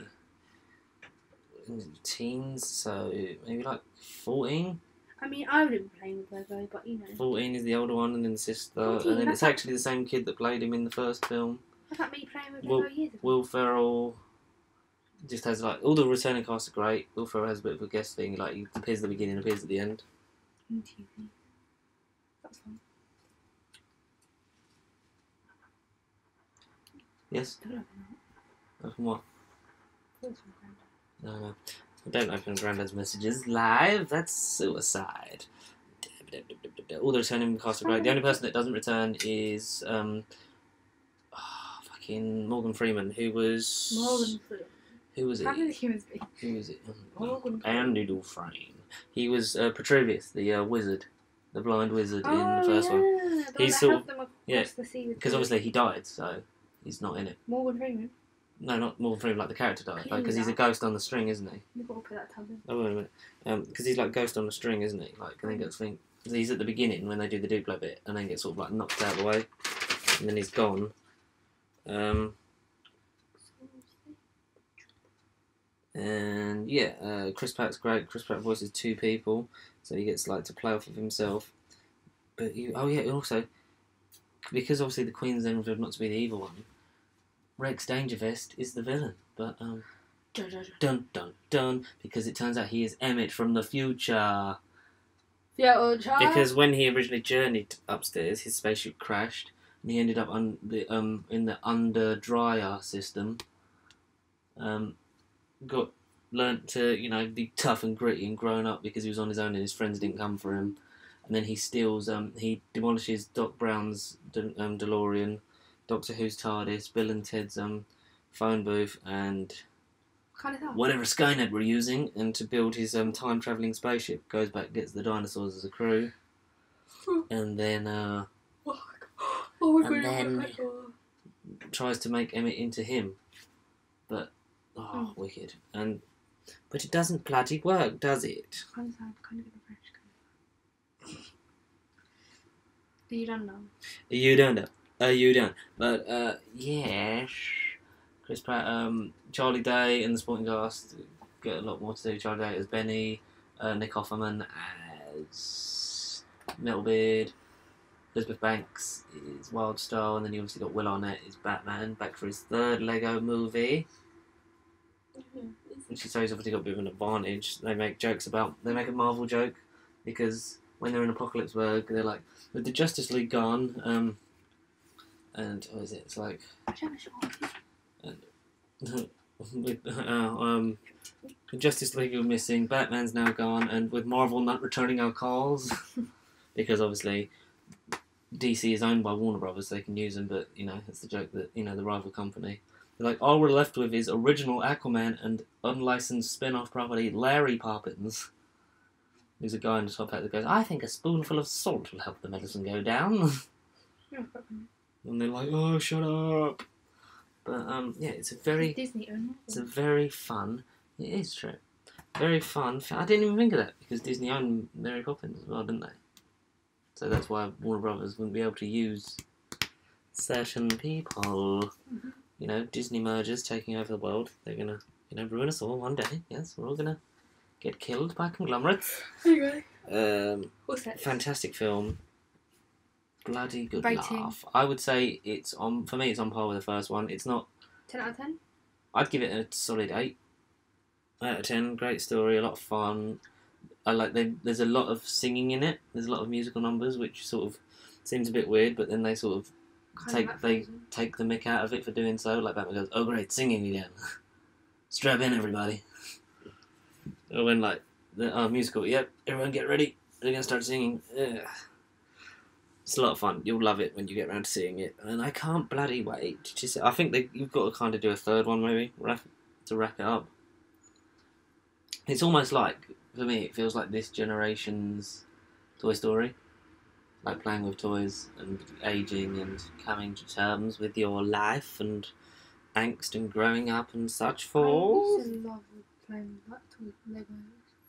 teens, so maybe like fourteen. I mean, I wouldn't be playing with Lego, but you know. fourteen is the older one, and then sister, fourteen, and then it's actually like the same kid that played him in the first film. I thought me playing with Lego Will, years ago. Will Ferrell just has like all the returning cast are great. Will Ferrell has a bit of a guest thing, like he appears at the beginning, appears at the end. That's fun. Yes? Don't open that. Open what? Don't open Grandad. No, no. Don't open Grandad's messages live. That's suicide. All the returning cast are great. The only person that doesn't return is um, oh, fucking Morgan Freeman, who was... Morgan Freeman. Who was it? How did the humans be? Who was it? Morgan Freeman. Andy Dufresne. He was uh, Petruvius, the uh, wizard. The blind wizard oh, in the first yeah. one. He sort of... Yeah, because obviously he died, so... He's not in it. Morgan Freeman? No, not Morgan Freeman, like the character died, because he's a ghost on the string, isn't he? You've got to put that tab in. Oh, wait a minute. Because um, he's like ghost on the string, isn't he? Like, I think it's thing. He's at the beginning when they do the Duplo bit, and then gets sort of like knocked out of the way, and then he's gone. Um, and yeah, uh, Chris Pratt's great. Chris Pratt voices two people, so he gets like to play off of himself. But he, oh yeah, and also, because obviously the Queen's then revealed not to be the evil one. Rex Dangervest is the villain, but um, dun dun dun, dun, dun, because it turns out he is Emmett from the future. Yeah, old child. Because when he originally journeyed upstairs, his spaceship crashed, and he ended up on the um in the under dryer system. Um, got learnt to you know be tough and gritty and grown up because he was on his own and his friends didn't come for him. And then he steals, um, he demolishes Doc Brown's De um, DeLorean, Doctor Who's TARDIS, Bill and Ted's um, phone booth, and whatever Skynet we're using, and to build his um, time-travelling spaceship. Goes back, gets the dinosaurs as a crew. and then uh, oh, and then tries to make Emmett into him, but oh, oh. wicked. And but it doesn't bloody work, does it? Kind of kind of French. You don't know. You don't know. Uh, you don't. But uh, yeah, Chris Pratt, um, Charlie Day, and the supporting cast get a lot more to do. Charlie Day as Benny, uh, Nick Offerman as Nettlebeard, Elizabeth Banks is Wildstar, and then you obviously got Will Arnett as Batman, back for his third Lego movie. Mm-hmm. Which is so he's obviously got a bit of an advantage. They make jokes about, they make a Marvel joke because when they're in Apocalypseburg, they're like, with the Justice League gone, um, and what is it? It's like, and, with uh, um, the Justice League are missing, Batman's now gone, and with Marvel not returning our calls, because obviously D C is owned by Warner Brothers, so they can use them, but you know, it's the joke that, you know, the rival company. Like, all we're left with is original Aquaman and unlicensed spin-off property Larry Poppins. There's a guy in the top hat that goes, I think a spoonful of salt will help the medicine go down. And they're like, oh, shut up. But, um, yeah, it's a very... Disney owned. It's a very fun... It is true. Very fun... I didn't even think of that, because Disney owned Mary Poppins as well, didn't they? So that's why Warner Brothers wouldn't be able to use certain people. Mm-hmm. You know, Disney mergers taking over the world. They're gonna, you know, ruin us all one day. Yes, we're all gonna get killed by conglomerates. Anyway. Um, What's that? Fantastic film. Bloody good Rating. laugh. I would say it's on, for me, it's on par with the first one. It's not... ten out of ten? I'd give it a solid eight. eight out of ten. Great story, a lot of fun. I like, they, there's a lot of singing in it. There's a lot of musical numbers, which sort of seems a bit weird, but then they sort of Take they take the mick out of it for doing so. Like Batman goes, oh great, singing again. Strap in, everybody. Or when like the oh, musical, yep, everyone get ready. They're gonna start singing. Ugh. It's a lot of fun. You'll love it when you get around to seeing it. And I can't bloody wait to see. I think they, you've got to kind of do a third one maybe to wrap it up. It's almost like, for me, it feels like this generation's Toy Story. Like playing with toys and aging and coming to terms with your life and angst and growing up and such for. I used to love playing with toy Legos.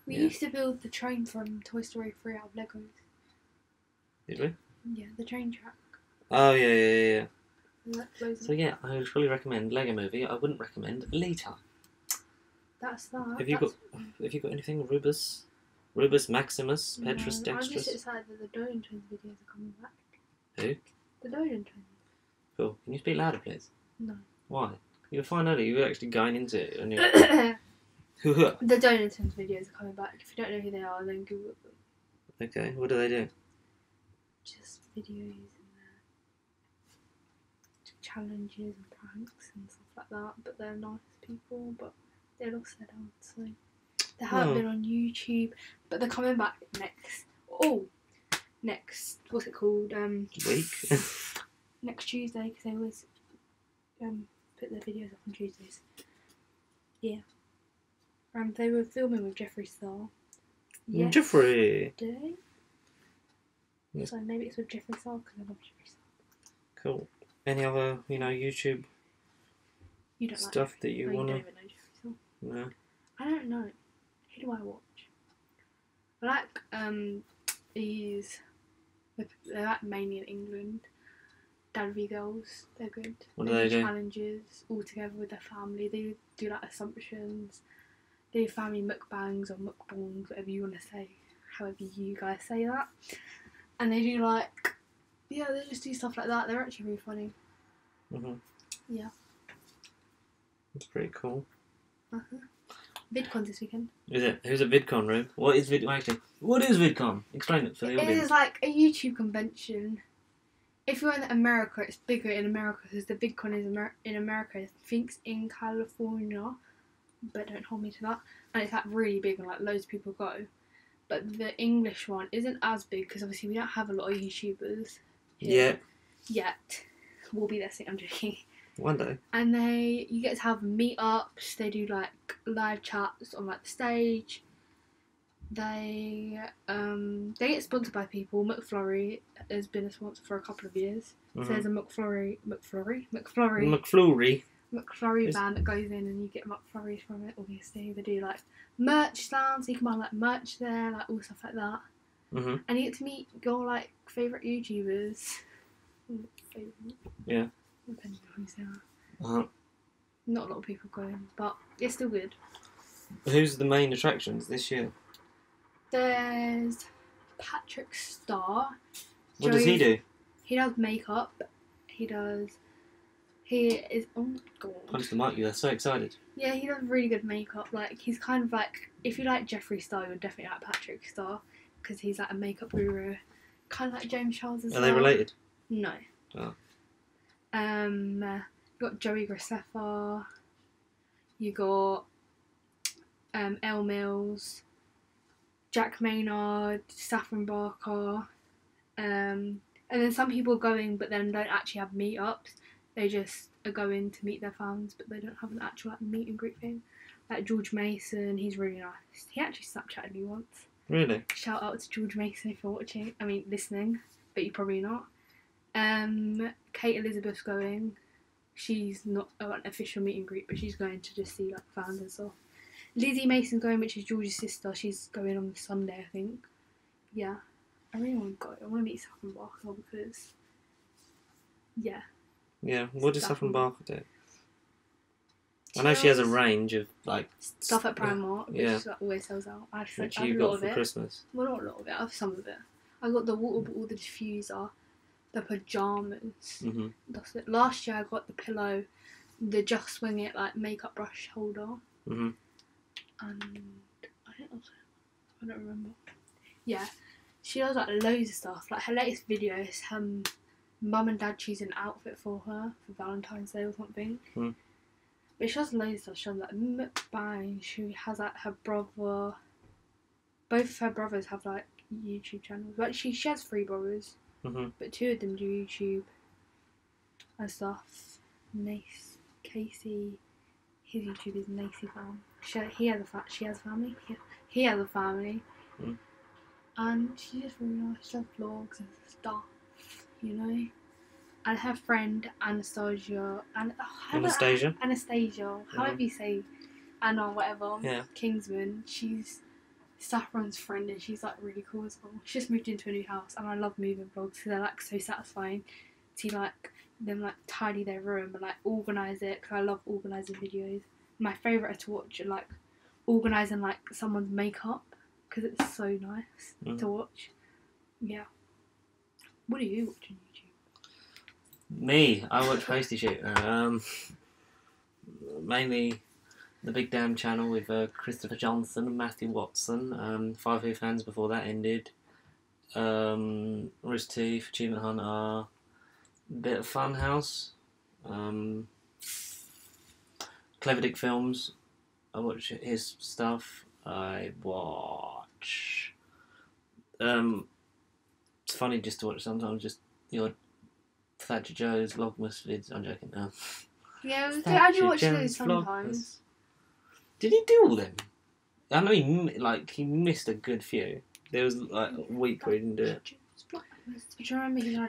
We yeah. used to build the train from Toy Story three out of Legos. Did we? Yeah, the train track. Oh yeah, yeah, yeah. yeah. So yeah, I would fully recommend Lego Movie. I wouldn't recommend Alita. That's that. Have you That's got? Have you got anything, Rubus? Rubus Maximus, Petrus no, Dextrus. I'm just excited that the Dolan Twins videos are coming back. Who? The Dolan Twins. Cool. Can you speak louder, please? No. Why? You were fine earlier. You were actually going into it. And you're like... The Dolan Twins videos are coming back. If you don't know who they are, then Google them. Okay. What do they do? Just videos and uh, challenges and pranks and stuff like that. But they're nice people, but they lost their dad, so... They haven't oh. been on YouTube, but they're coming back next. Oh, next. What's it called? Um, Week. Next Tuesday, because they always um put their videos up on Tuesdays. Yeah. Um, they were filming with Jeffree Star. Yes. Jeffree. Yes. So maybe it's with Jeffree Star because I love Jeffree Star. Cool. Any other, you know, YouTube you don't stuff like that you no, wanna? You don't even know Jeffree Star. No. I don't know. Who do I watch? I like, um, he's, they're like mainly in England. Dairy Girls, they're good. What do they, they do? Challenges, all together with their family. They do like assumptions. They do family mukbangs or mukbangs, whatever you want to say, however you guys say that. And they do like, yeah, they just do stuff like that. They're actually really funny. Mm-hmm. Yeah. That's pretty cool. Uh-huh. VidCon this weekend. Is it? Who's at VidCon, Rube? What is VidCon? Actually, what is VidCon? Explain it for the it audience. It is like a YouTube convention. If you're in America, it's bigger in America because the VidCon is Amer in America. I think it's in California, but don't hold me to that. And it's like really big and like loads of people go. But the English one isn't as big because obviously we don't have a lot of YouTubers. Yeah. Yet. We'll be there soon. I'm joking. One day. And they, you get to have meetups. They do like live chats on like the stage. They um they get sponsored by people. McFlurry has been a sponsor for a couple of years. Mm-hmm. So there's a McFlurry, McFlurry, McFlurry, McFlurry, McFlurry it's... band that goes in, and you get McFlurries from it. Obviously, they do like merch stands. So you can buy like merch there, like all stuff like that. Mm-hmm. And you get to meet your like favorite YouTubers. Yeah. Depending on who they are. Uh-huh. Not a lot of people going, but it's still good. Who's the main attractions this year? There's Patrick Starr. What Joey, does he do? He does makeup. He does... He is... Oh, my God. Punch the mic, you are so excited. Yeah, he does really good makeup. Like, he's kind of like... If you like Jeffree Star, you'll definitely like Patrick Starr. Because he's like a makeup guru. Kind of like James Charles as well. Are they related? No. Oh. Um, uh, you got Joey Graceffa. You got... Um, Elle Mills. Jack Maynard, Saffron Barker, um, and then some people are going but then don't actually have meetups. They just are going to meet their fans, but they don't have an actual like, meet and greet thing. Like George Mason, he's really nice. He actually Snapchatted me once. Really? Shout out to George Mason if you're watching, I mean listening, but you're probably not. Um, Kate Elizabeth's going. She's not oh, an official meet and greet, but she's going to just see like fans and stuff. Lizzie Mason's going, which is George's sister. She's going on Sunday, I think. Yeah. I really want to go. I want to meet Saffron Barker because... Yeah. Yeah. What does Saffron Barker do? I know she has a range of, like... Stuff at Primark, which yeah. like, always sells out. I've Which you got for Christmas. Well, not a lot of it. I have some of it. I got the water bottle, the diffuser, the pyjamas. Mm-hmm. That's it. Last year, I got the pillow, the Just Swing It, like, makeup brush holder. Mm-hmm. And I think also, I don't remember. Yeah, she does like loads of stuff. Like her latest video is her mum and dad choose an outfit for her for Valentine's Day or something. Mm. But she does loads of stuff. She does like mukbang. She has like her brother. Both of her brothers have like YouTube channels. Like she, she has three brothers, mm-hmm. but two of them do YouTube and stuff. Nace, Casey, his YouTube is Nacey Farm. She, he has a fa- she has a family. He, he has a family, mm. and she's just really nice. She does vlogs and stuff, you know. And her friend Anastasia, and oh, Anastasia, Anastasia, however yeah. you say, Anna, whatever. Yeah. Kingsman. She's Saffron's friend, and she's like really cool as well. She's just moved into a new house, and I love moving vlogs. They're like so satisfying to like them like tidy their room and like organize it. Cause I love organizing videos. My favourite to watch are like organising like someone's makeup because it's so nice mm. to watch. Yeah. What do you watch on YouTube? Me, I watch Pasty Shoot. Um, mainly the Big Damn Channel with uh, Christopher Johnson and Matthew Watson. Um, Five Who Fans before that ended. Um, Rooster Teeth, Achievement Hunter, bit of Funhouse. Um, Clever Dick Films, I watch his stuff, I watch, um, it's funny just to watch sometimes, just your Thatcher Joe's Vlogmas vids, I'm joking now. Yeah, I do watch those sometimes. Did he do all them? I know he, like, he missed a good few, there was like a week where he didn't do it.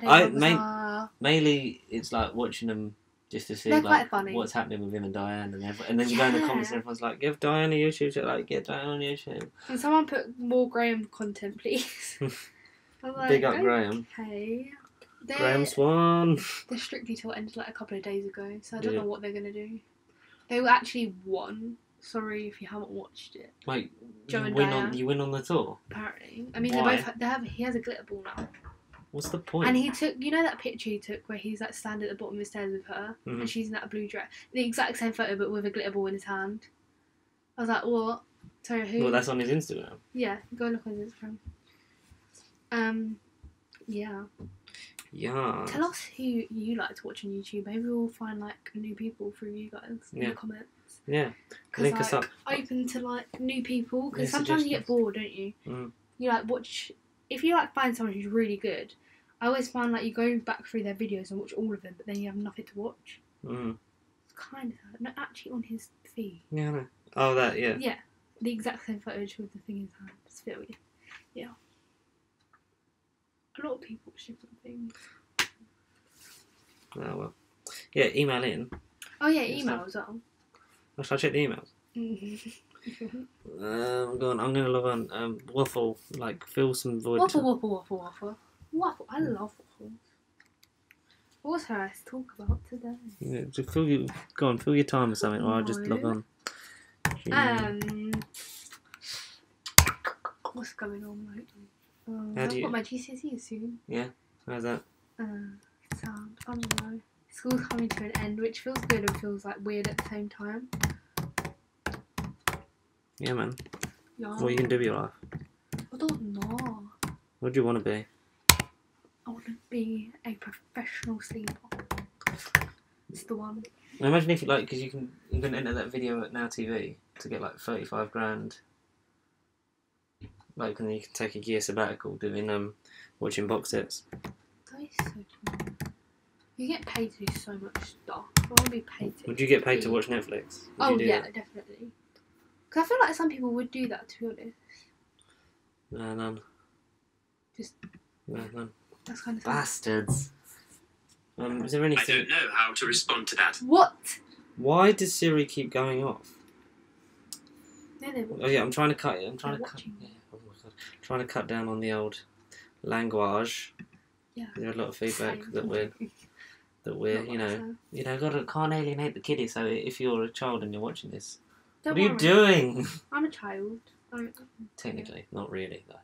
I, ma- mainly it's like watching them. Just to see like what's happening with him and Diane, and every- and then yeah. you go in the comments and everyone's like, "Give Diane a YouTube channel, like get Diane on YouTube." Can someone put more Graham content, please? Like, big up okay. Graham. Okay. They're, Graham Swan. The Strictly Tour ended like a couple of days ago, so I don't yeah. know what they're gonna do. They were actually won. Sorry if you haven't watched it. Like Joe you and win Diane. On you win on the tour. Apparently, I mean Why? they both have, they have. He has a glitter ball now. What's the point? And he took, you know that picture he took where he's like standing at the bottom of the stairs with her mm-hmm. and she's in that blue dress? The exact same photo but with a glitter ball in his hand. I was like, what? So who? Well, that's on his Instagram. Yeah, go look on his Instagram. Um, yeah. Yeah. Tell us who you like to watch on YouTube. Maybe we'll find like new people through you guys yeah. in the comments. Yeah. Link like, us up. Open to like new people because sometimes you get bored, don't you? Mm. You like watch... If you like find someone who's really good, I always find like you go back through their videos and watch all of them, but then you have nothing to watch. Mm. It's kind of sad. No, actually on his feed. Yeah, I know. Oh, that, yeah. Yeah. the exact same footage with the thing in his hand. It's a bit weird. Yeah. A lot of people ship on things. Oh well. Yeah, email in. Oh yeah, email stuff. As well. Oh, should I check the emails? uh, I'm going. I'm going to log on. Um, waffle, like fill some void. Waffle, waffle, waffle, waffle, waffle. I love waffles. What's her ass talk about today? Yeah, just fill your, go on, fill your time or something, or I'll just log on. Um, what's going on lately? Uh, I've you... got my G C S E soon. Yeah, how's that? Uh, sound. I don't know. School's coming to an end, which feels good and feels like weird at the same time. Yeah, man. Yeah. What are you gonna do with your life? I don't know. What do you want to be? I want to be a professional sleeper. It's the one. I imagine if you like, because you can, you can enter that video at Now T V to get like thirty-five grand. Like, and then you can take a year sabbatical doing um watching box sets. That is so cool. You get paid to do so much stuff. I want to be paid to. Would you get paid to watch Netflix? Would oh yeah, that? Definitely. Because I feel like some people would do that, to be honest. No, none. Just. No, none. That's kind of bastards. Um, is there anything? I don't know how to respond to that. What? Why does Siri keep going off? No, they're watching. Oh yeah, I'm trying to cut it. I'm trying they're to watching. cut. Yeah, oh my god, I'm trying to cut down on the old language. Yeah. There are a lot of feedback Same. that we're that we're Not you know so. you know gotta can't alienate the kiddie. So if you're a child and you're watching this, don't what are worry. you doing? I'm a child. I'm, technically, yeah. Not really though.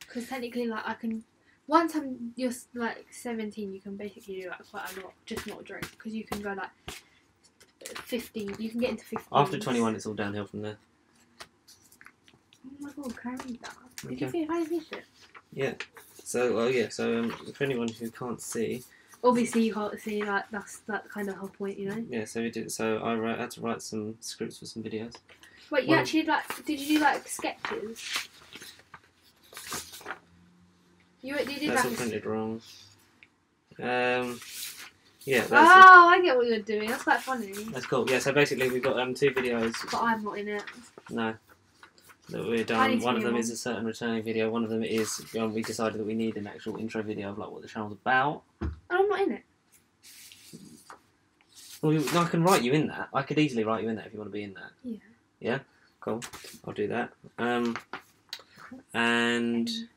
Because technically, like I can. Once I'm, you're like seventeen, you can basically do like quite a lot, just not drink, because you can go like fifteen. You can get into fifteen. After twenty-one, it's all downhill from there. Oh my god, can I read that? Did okay. you see if I missed it? Yeah. So, well, yeah. So, um, for anyone who can't see, obviously you can't see. Like that's that kind of whole point, you know. Yeah. So we did. So I wrote, had to write some scripts for some videos. Wait, you One, actually like? Did you do like sketches? You, you did that's all printed wrong. Um, yeah. That's oh, it. I get what you're doing. That's quite funny. That's cool. Yeah. So basically, we've got um two videos. But I'm not in it. No. That we're done. One of them one. is a certain returning video. One of them is um, we decided that we need an actual intro video of like what the channel's about. And I'm not in it. Well, you, no, I can write you in that. I could easily write you in that if you want to be in that. Yeah. Yeah. Cool. I'll do that. Um, and. Um,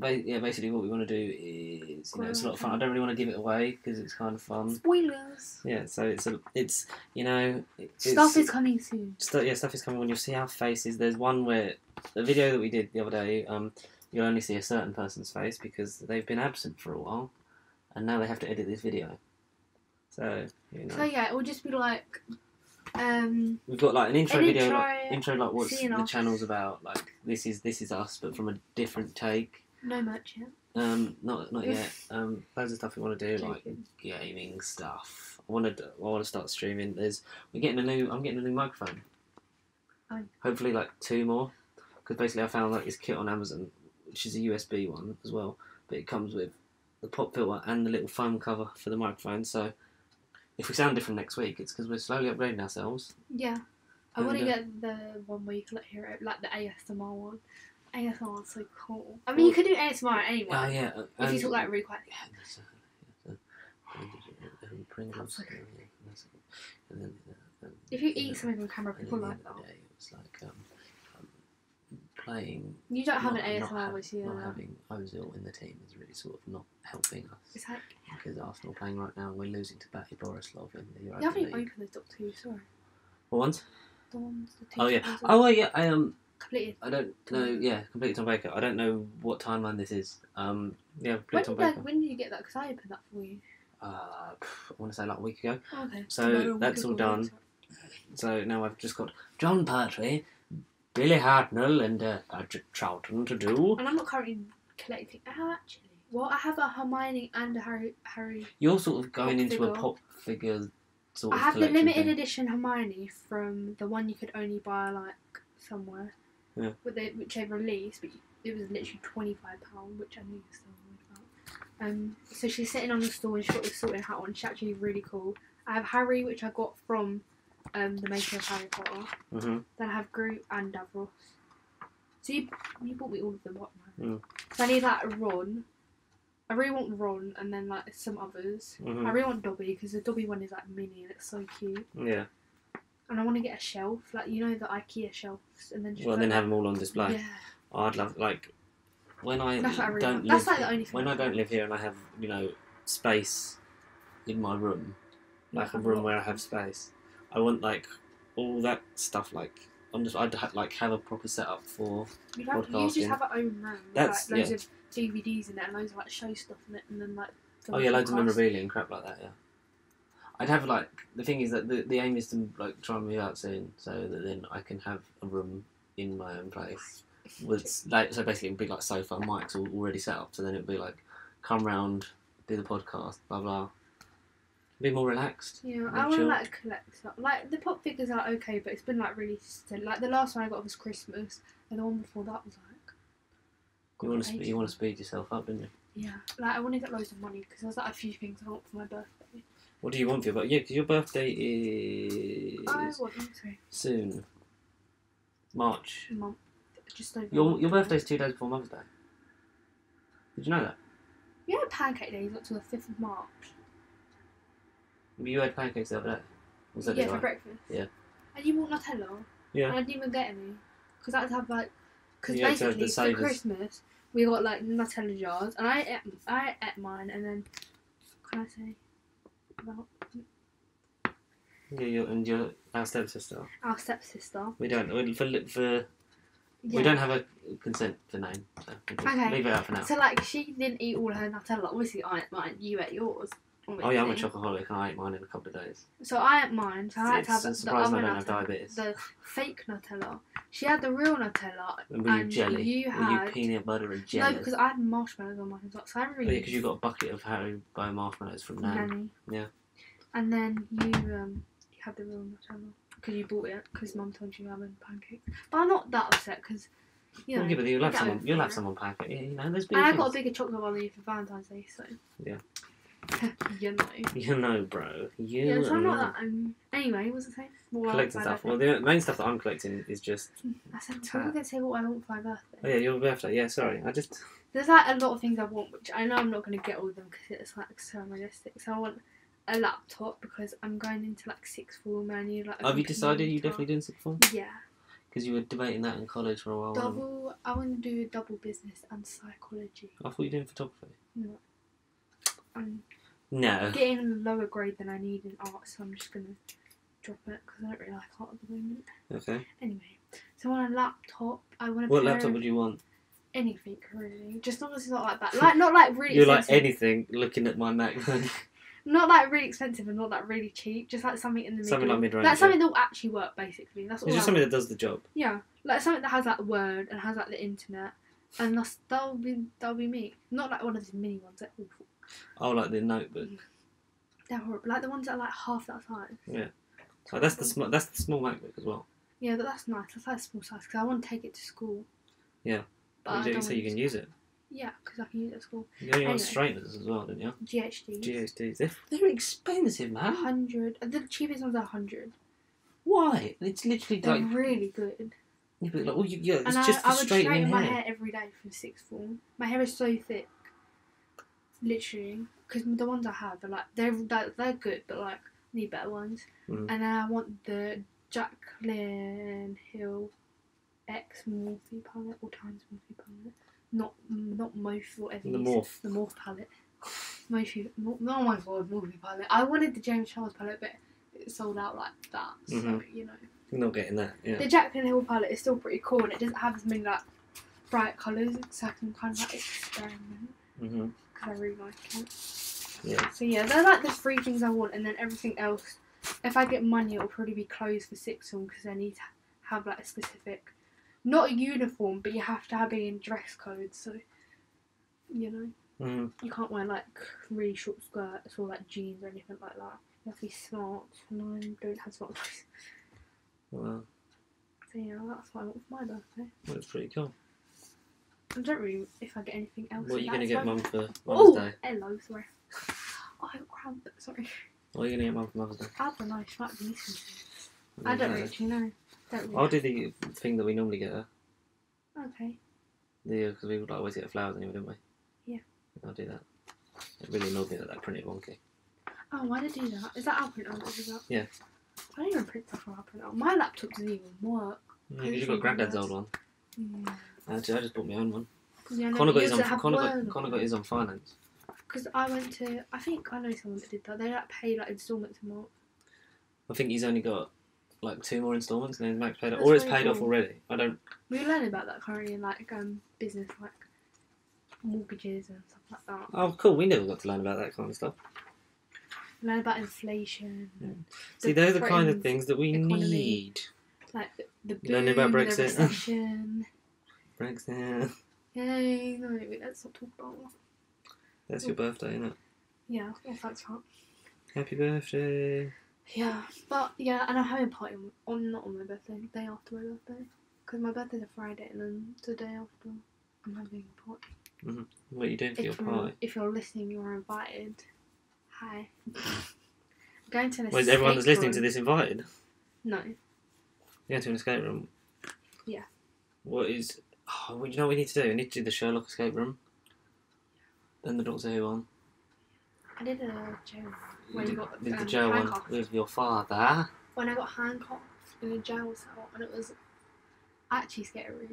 But yeah, basically what we want to do is, you know, it's a lot of fun. I don't really want to give it away because it's kind of fun. Spoilers. Yeah, so it's a, it's you know, it's, stuff is coming soon. St yeah, stuff is coming when you'll see our faces. There's one where the video that we did the other day, um, you'll only see a certain person's face because they've been absent for a while, and now they have to edit this video. So you know. So yeah, it will just be like. Um, We've got like an intro an video, intro, like, intro like what the channel's about. Like this is this is us, but from a different take. No merch yet. Um, not not yet. Um, loads of stuff we want to do, like gaming stuff. I want to I want to start streaming. There's we're getting a new. I'm getting a new microphone. Oh. Hopefully, like two more, because basically I found like this kit on Amazon, which is a U S B one as well, but it comes with the pop filter and the little foam cover for the microphone. So if we sound different next week, it's because we're slowly upgrading ourselves. Yeah, I want to get the one where you can like hear it, like the A S M R one. A S M R is so cool. I mean, you could do A S M R anyway. Oh, yeah. Um, if you talk like really quietly. If you eat something on camera, people like that. Yeah, it's like um, um, playing. You don't have not, an A S M R, which you not having Ozil in the team is really sort of not helping us. It's like because Arsenal are playing right now, and we're losing to Bate Boleslav in the Europa League. You haven't opened the top two, sorry. What ones? The ones. The two oh yeah. Oh well, yeah. I um. Completed. I don't know. Yeah, completed Tom Baker. I don't know what timeline this is. Um, yeah, when Tom did Baker. That, when did you get that? Because I opened that for you. Uh, I want to say like a week ago. Oh, okay. So no, that's all done. Weeks. So now I've just got John Pertwee, Billy Hartnell, and uh, Troughton to do. And I'm not currently collecting. How actually? Well, I have a Hermione and a Harry. Harry You're sort of going into figure. a pop figure sort of. I have the limited thing. edition Hermione from the one you could only buy like somewhere. Yeah. Which they released, but it was literally twenty-five pounds, which I knew was still worth about. Um, so she's sitting on the store and she's got this sorting hat on. She's actually really cool. I have Harry, which I got from um, The Making of Harry Potter. Mm-hmm. Then I have Groot and Davros. So you, you bought me all of them, what now? Mm. So I need like a Ron. I really want Ron and then like some others. Mm-hmm. I really want Dobby because the Dobby one is like mini and it's so cute. Yeah. And I want to get a shelf, like you know the IKEA shelves, and then just well, and then have them all on display. Yeah. Oh, I'd love like when I that's don't. Really live, that's like the only thing when I don't live here and I have you know space in my room, like a room where I have space. I want like all that stuff. Like I'm just I'd ha like have a proper setup for you podcasting. You just have our own room. That's like, loads yeah. of D V Ds in it and loads of like show stuff in it, and then like oh yeah, loads of memorabilia and crap like that. Yeah. I'd have like the thing is that the the aim is to like try and move out soon, so that then I can have a room in my own place with like so basically it'd be like sofa, mics all already set up. So then it'd be like come round, do the podcast, blah blah. Be more relaxed. Yeah, I want to like collect stuff. Like the pop figures are okay, but it's been like really steady. Like the last one I got was Christmas, and the one before that was like. You want to you want to speed yourself up, didn't you? Yeah, like I want to get loads of money because there's like a few things I want for my birthday. What do you want for your birthday? Yeah, because your birthday is... I want to. Soon. March. Month. Just over your your birthday's two days before Mother's Day. Did you know that? You had Pancake Day, you got to the fifth of March. You had pancakes the other day. Was that yeah, for right? breakfast. Yeah. And you bought Nutella. Yeah. And I didn't even get any. Because I had to have like... Because basically for Christmas, we got like Nutella jars. And I ate, I ate mine and then... Can I say... About. Yeah, you're, and your our stepsister. Our stepsister. We don't we, for for yeah. we don't have a consent for name. So okay. Leave it out for now. So like she didn't eat all her Nutella. Obviously, I ate mine. You ate yours. Obviously. Oh yeah, I'm a chocoholic and I ate mine in a couple of days. So I ate mine. So I had to have the, surprised the I don't have diabetes. The fake Nutella. She had the real Nutella. And were you and jelly? You had... Were you peanut butter and jelly? No, because I had marshmallows on mine. So I really. Because oh, yeah, you got a bucket of Harry by marshmallows from Nanny. Nanny. Yeah. And then you um you had the real Nutella because you bought it because Mum told you having pancakes. But I'm not that upset because you know. Well, yeah, but you'll have someone. You'll have someone pancake. Yeah, you know. There's big. And I got a bigger chocolate one than you for Valentine's Day, so. Yeah. You know. You know, bro. You yeah, so I'm know. Not that. Um, anyway, what's the thing? Well, collecting stuff. Birthday. Well, the main stuff that I'm collecting is just. I said, I'm going to say what I want for my birthday. Oh, yeah, your birthday. Yeah, sorry. I just. There's like a lot of things I want, which I know I'm not going to get all of them because it's like so realistic. So I want a laptop because I'm going into like sixth form and I need like. A Have you decided you're definitely doing sixth form? Yeah. Because you were debating that in college for a while. Double. I want to do double business and psychology. I thought you were doing photography. No. Um, No. Getting a lower grade than I need in art, so I'm just going to drop it because I don't really like art at the moment. Okay. Anyway, so on a laptop, I want to. What laptop would you want? Anything, really. Just obviously not like that. Like Not like really You're expensive. You're like anything looking at my MacBook. Not like really expensive and not like really cheap, just like something in the middle. Something like mid-range. Like something that will actually work, basically. That's all. It's just something that does the job. Yeah. Like something that has like Word and has like the internet, and that's, that'll, be, that'll be me. Not like one of these mini ones, they're awful. Oh, like the notebook. They're horrible. Like the ones that are like half that size. Yeah. Oh, that's the small. That's the small MacBook as well. Yeah, but that's nice. That's like a small size because I want to take it to school. Yeah. But you so you can use it. Yeah, because I can use it at school. You only anyway. Want straighteners as well, didn't you? G H Ds. G H Ds. They're, they're expensive, man. A hundred. The cheapest ones are a hundred. Why? It's literally. They're like, really good. Yeah, but like, well, you, yeah, it's and just I, I would straighten my hair. hair every day from sixth form. My hair is so thick. Literally, because the ones I have are like they're like, they're good, but like I need better ones. Mm. And then I want the Jaclyn Hill X Morphe palette or times Morphe palette, not not Morphe whatever. The Morphe, the Morphe palette. Morphe, Morphe, oh my god, Morphe palette. I wanted the James Charles palette, but it sold out like that. So mm-hmm. you know, you're not getting that. Yeah. The Jaclyn Hill palette is still pretty cool, and it doesn't have as many like bright colours, so I can kind of like experiment. Mm-hmm. I really like it. Yeah. So yeah, they're like the three things I want, and then everything else. If I get money, it'll probably be clothes for sixth form because I need to have like a specific, not a uniform, but you have to have be in dress code. So, you know, mm. you can't wear like really short skirts or like jeans or anything like that. You have to be smart, and I don't have smart clothes. Wow. So yeah, that's what I want for my birthday. That's pretty cool. I don't really if I get anything else. What are you going to get Mum for Mother's Day? Oh, hello, sorry. Oh, I got cramp, sorry. What are you going to get Mum for Mother's Day? I don't know, she might be listening to this. I don't actually know. Don't I'll do the thing that we normally get her. Okay. Yeah, because we would always get flowers anyway, didn't we? Yeah. I'll do that. It really annoyed me that that printed wonky. Oh, why did it do that? Is that our printer? Yeah. I don't even print stuff on our printer. My laptop doesn't even work. No, because you've got Granddad's old one. Yeah. Actually, I just bought my own one. Yeah, Connor got, got, got his on finance. Because I went to, I think I know someone that did that. They like pay like instalments a month. I think he's only got like two more instalments and then Max paid off. Or it's paid off already. I don't. We learn about that currently in like um, business, like mortgages and stuff like that. Oh, cool. We never got to learn about that kind of stuff. Learn about inflation. Yeah. See, they're the kind of things that we economy. need. Like the boom, learning about Brexit. The recession. Brexit. Yay, no, let's not talk about that. That's your birthday, isn't it? Yeah, yeah, thanks for that. Happy birthday. Yeah, but yeah, and I'm having a party on, on not on my birthday, the day after my birthday. Because my birthday's a Friday, and then the day after, I'm having a party. Mm-hmm. What are you doing for if your party? If you're listening, you're invited. Hi. I'm going to an escape room. Is everyone that's listening room. to this invited? No. You're going to an escape room? Yeah. What is... Oh, well, you know what we need to do? We need to do the Sherlock escape room. And the Doctor Who one. I did a jail one. You got did um, the jail one with your father. When I got handcuffed in a jail cell, and it was actually scary.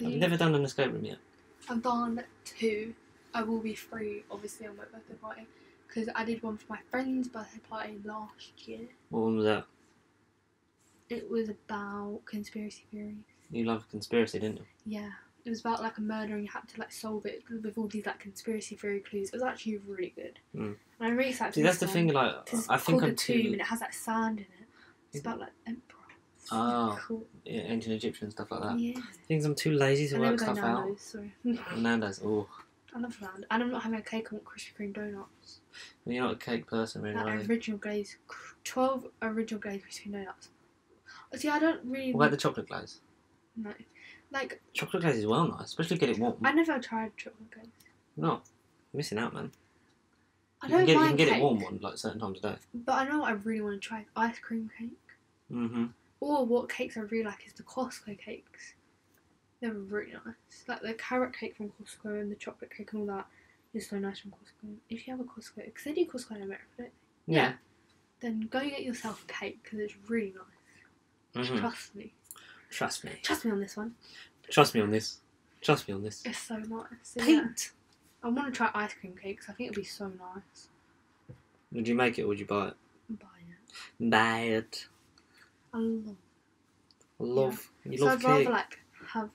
I've you, never done an escape room yet. I've done two. I will be free, obviously, on my birthday party. Because I did one for my friend's birthday party last year. What one was that? It was about conspiracy theories. You loved conspiracy, didn't you? Yeah. It was about like a murder and you had to like solve it with all these like conspiracy theory clues. It was actually really good. Mm. And I really excited. See, that's the thing. Like, I think I'm too. And it has that sand in it. It's about like emperors. Oh, cool. Yeah, ancient Egyptian stuff like that. Yeah. Things I'm too lazy to I work stuff Nando's, out. Sorry. Nando's. Oh. I love Nando's. And I'm not having a cake. I want Krispy Kreme donuts. Well, you're not a cake person, really. Like are you? Original glaze, twelve original glaze Krispy Kreme donuts. See, I don't really. What about the chocolate glaze? No. Like chocolate glaze is well nice, especially get it warm. I never tried chocolate glaze. No, you're missing out, man. I don't you can get, like you can get cake, it warm one like certain times a day. But I know what I really want to try: ice cream cake. Mhm. Or what cakes I really like is the Costco cakes. They're really nice. Like the carrot cake from Costco and the chocolate cake and all that is so nice from Costco. If you have a Costco, because they do Costco in America, don't they? Yeah. yeah. Then go get yourself a cake because it's really nice. Mm-hmm. Trust me. Trust me. Trust me on this one. Trust me on this. Trust me on this. It's so nice. Paint. I want to try ice cream cake because I think it'd be so nice. Would you make it or would you buy it? Buy it. Buy it. I love. I love. Yeah. You so love I'd rather cake. like have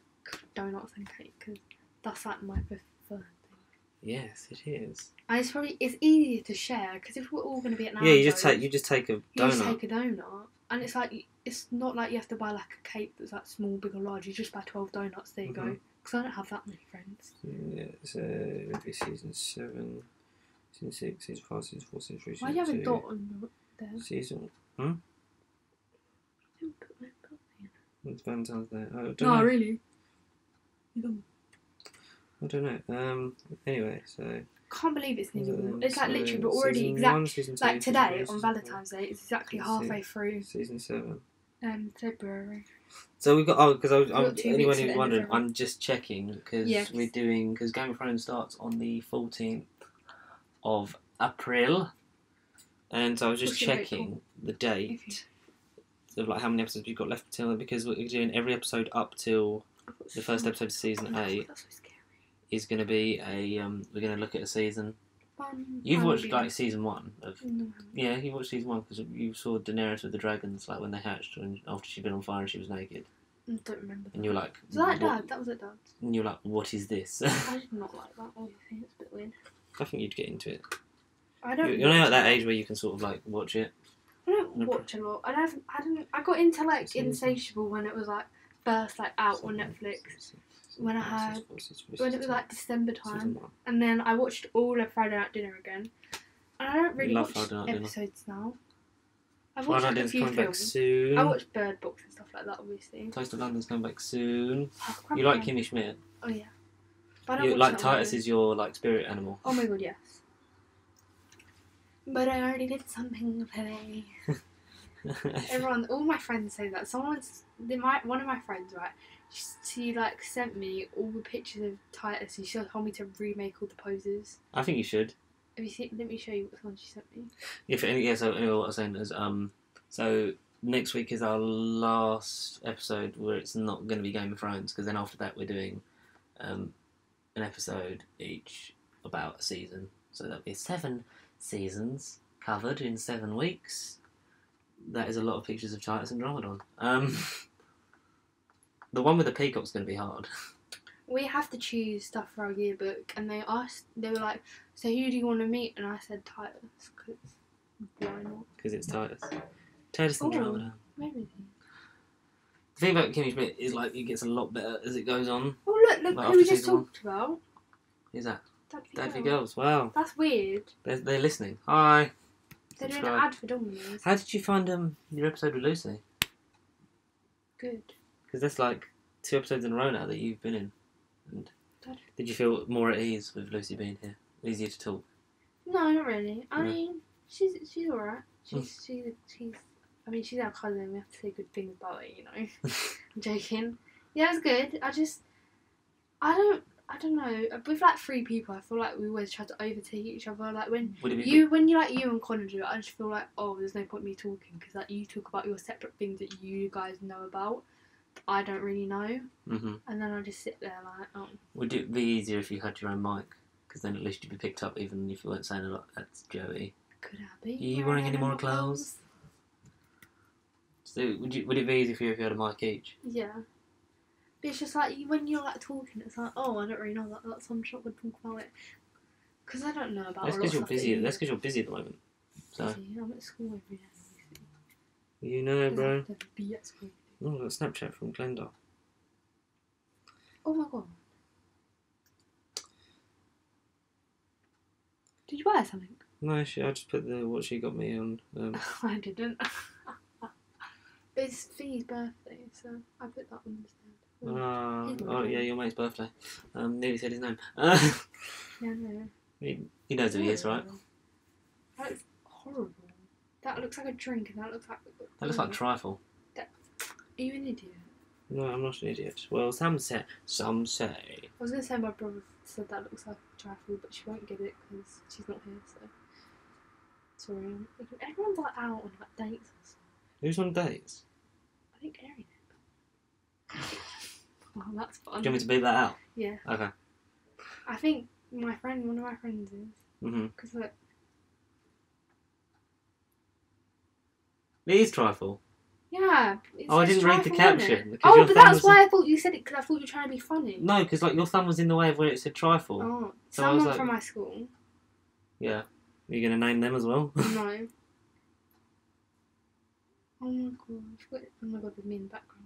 donuts and cake because that's like my preferred thing. Yes, it is. And it's probably it's easier to share because if we're all going to be at Nando's, yeah, you just take you just take a donut. You just take a donut, and it's like. It's not like you have to buy like a cake that's like small, big or large. You just buy twelve donuts. There you mm-hmm. go. Because I don't have that many friends. Yeah, so it'll be season seven, season six, season five, season four, season three. Season Why do you have two. a dot on there? Season. Hmm. I don't put my dot in. It's Valentine's Day. I don't no, know. really. No. I don't know. Um. Anyway, so. Can't believe it's new. It's like so literally, but already exact. One, two, like today on Valentine's Day, it's exactly halfway through. Season seven. Um, February. So we've got oh, because I was I'm, anyone who's wondering, I'm just checking because yes. we're doing because Game of Thrones starts on the fourteenth of April, and so I was just What's checking the date okay. of like how many episodes we've got left till because we're doing every episode up till the first episode of season oh, eight. That's so scary. Is going to be a um, we're going to look at a season. Um, You've watched like honest. season one of no. yeah. You watched season one because you saw Daenerys with the dragons like when they hatched and after she'd been on fire and she was naked. I don't remember. That. And you were like, was that Dad? That was at Dad's. And you were like, what is this? I did not like that. Obviously, it's a bit weird. I think you'd get into it. I don't. You're, you're now at that age where you can sort of like watch it. I don't no watch problem. a lot. I don't. I didn't. I got into like it's Insatiable when it was like first like out it's on it's Netflix. It's When I had, when it was like December time, and then I watched all of Friday Night Dinner again, and I don't really watch episodes now. I've watched a few films. I watched Bird Box and stuff like that, obviously. Taste of London's coming back soon. You like Kimmy Schmidt? Oh yeah. But I don't you, like Titus is your like spirit animal. Oh my god, yes. But I already did something today. Everyone, all my friends say that. Someone's, they might, one of my friends, right, she, she like sent me all the pictures of Titus and she told me to remake all the poses. I think you should. Have you seen, let me show you what one she sent me. Yeah, for any, yeah, so anyway, what I was saying is, um, so next week is our last episode where it's not going to be Game of Thrones, because then after that we're doing um, an episode each about a season. So that'll be seven seasons covered in seven weeks. That is a lot of pictures of Titus Andromedon. Um, the one with the peacock's going to be hard. We have to choose stuff for our yearbook, and they asked, they were like, so who do you want to meet? And I said Titus, because why not? Because it's Titus. Titus Andromedon. Maybe. The thing about Kimmy Schmidt is, like, it gets a lot better as it goes on. Oh, look, look, like who we just talked about. Who's that? Dad for Girls, wow. That's weird. They're, they're listening. Hi. They're doing an ad for Domino's. How did you find um your episode with Lucy? Good. Because that's like two episodes in a row now that you've been in. And did you feel more at ease with Lucy being here? Easier to talk? No, not really. I no. mean, she's she's alright. She's, mm. she's, she's, I mean, she's our cousin. We have to say good things about her, you know. I'm joking. Yeah, it was good. I just, I don't... I don't know. With like three people, I feel like we always try to overtake each other. Like when you, good? when you like you and Connor do it, I just feel like, oh, there's no point in me talking, because like you talk about your separate things that you guys know about, that I don't really know, mm-hmm. and then I just sit there like, oh. Would it be easier if you had your own mic? Because then at least you'd be picked up, even if you weren't saying a lot. That's Joey. Could I be? Are you wearing any more clothes? So would you? Would it be easier for you if you had a mic each? Yeah. But it's just like, when you're like talking, it's like, oh, I don't really know that, that some shot would talk about it. Because I don't know about that's a lot of stuff. Busy. That that's because you're busy at the moment. So. Busy, I'm at school every day. You know, bro. I have to be at school. Oh, I've got a Snapchat from Glenda. Oh my god. Did you buy her something? No, she, I just put the what she got me on. Um. I didn't. It's Fee's birthday, so I put that one instead. Uh, oh yeah, your mate's birthday. Um, nearly said his name. Uh, yeah, no. He, he knows who he is, right? That looks horrible. That looks like a drink, and that looks like... That looks like trifle. That, are you an idiot? No, I'm not an idiot. Well, some say... Some say... I was going to say my brother said that looks like trifle, but she won't get it because she's not here, so... Sorry. Everyone's like out on like dates or something. Who's on dates? I think Erin. Well, that's fun. Do you want me to beat that out? Yeah. Okay. I think my friend, one of my friends is. Mm-hmm. Because look. It is trifle. Yeah. It's oh, I didn't read the caption. Oh, but that's why in... I thought you said it, because I thought you were trying to be funny. No, because like your thumb was in the way of where it said trifle. Oh, so someone like, from my school. Yeah. Are you going to name them as well? No. Oh my god. Oh my god, with me in the background.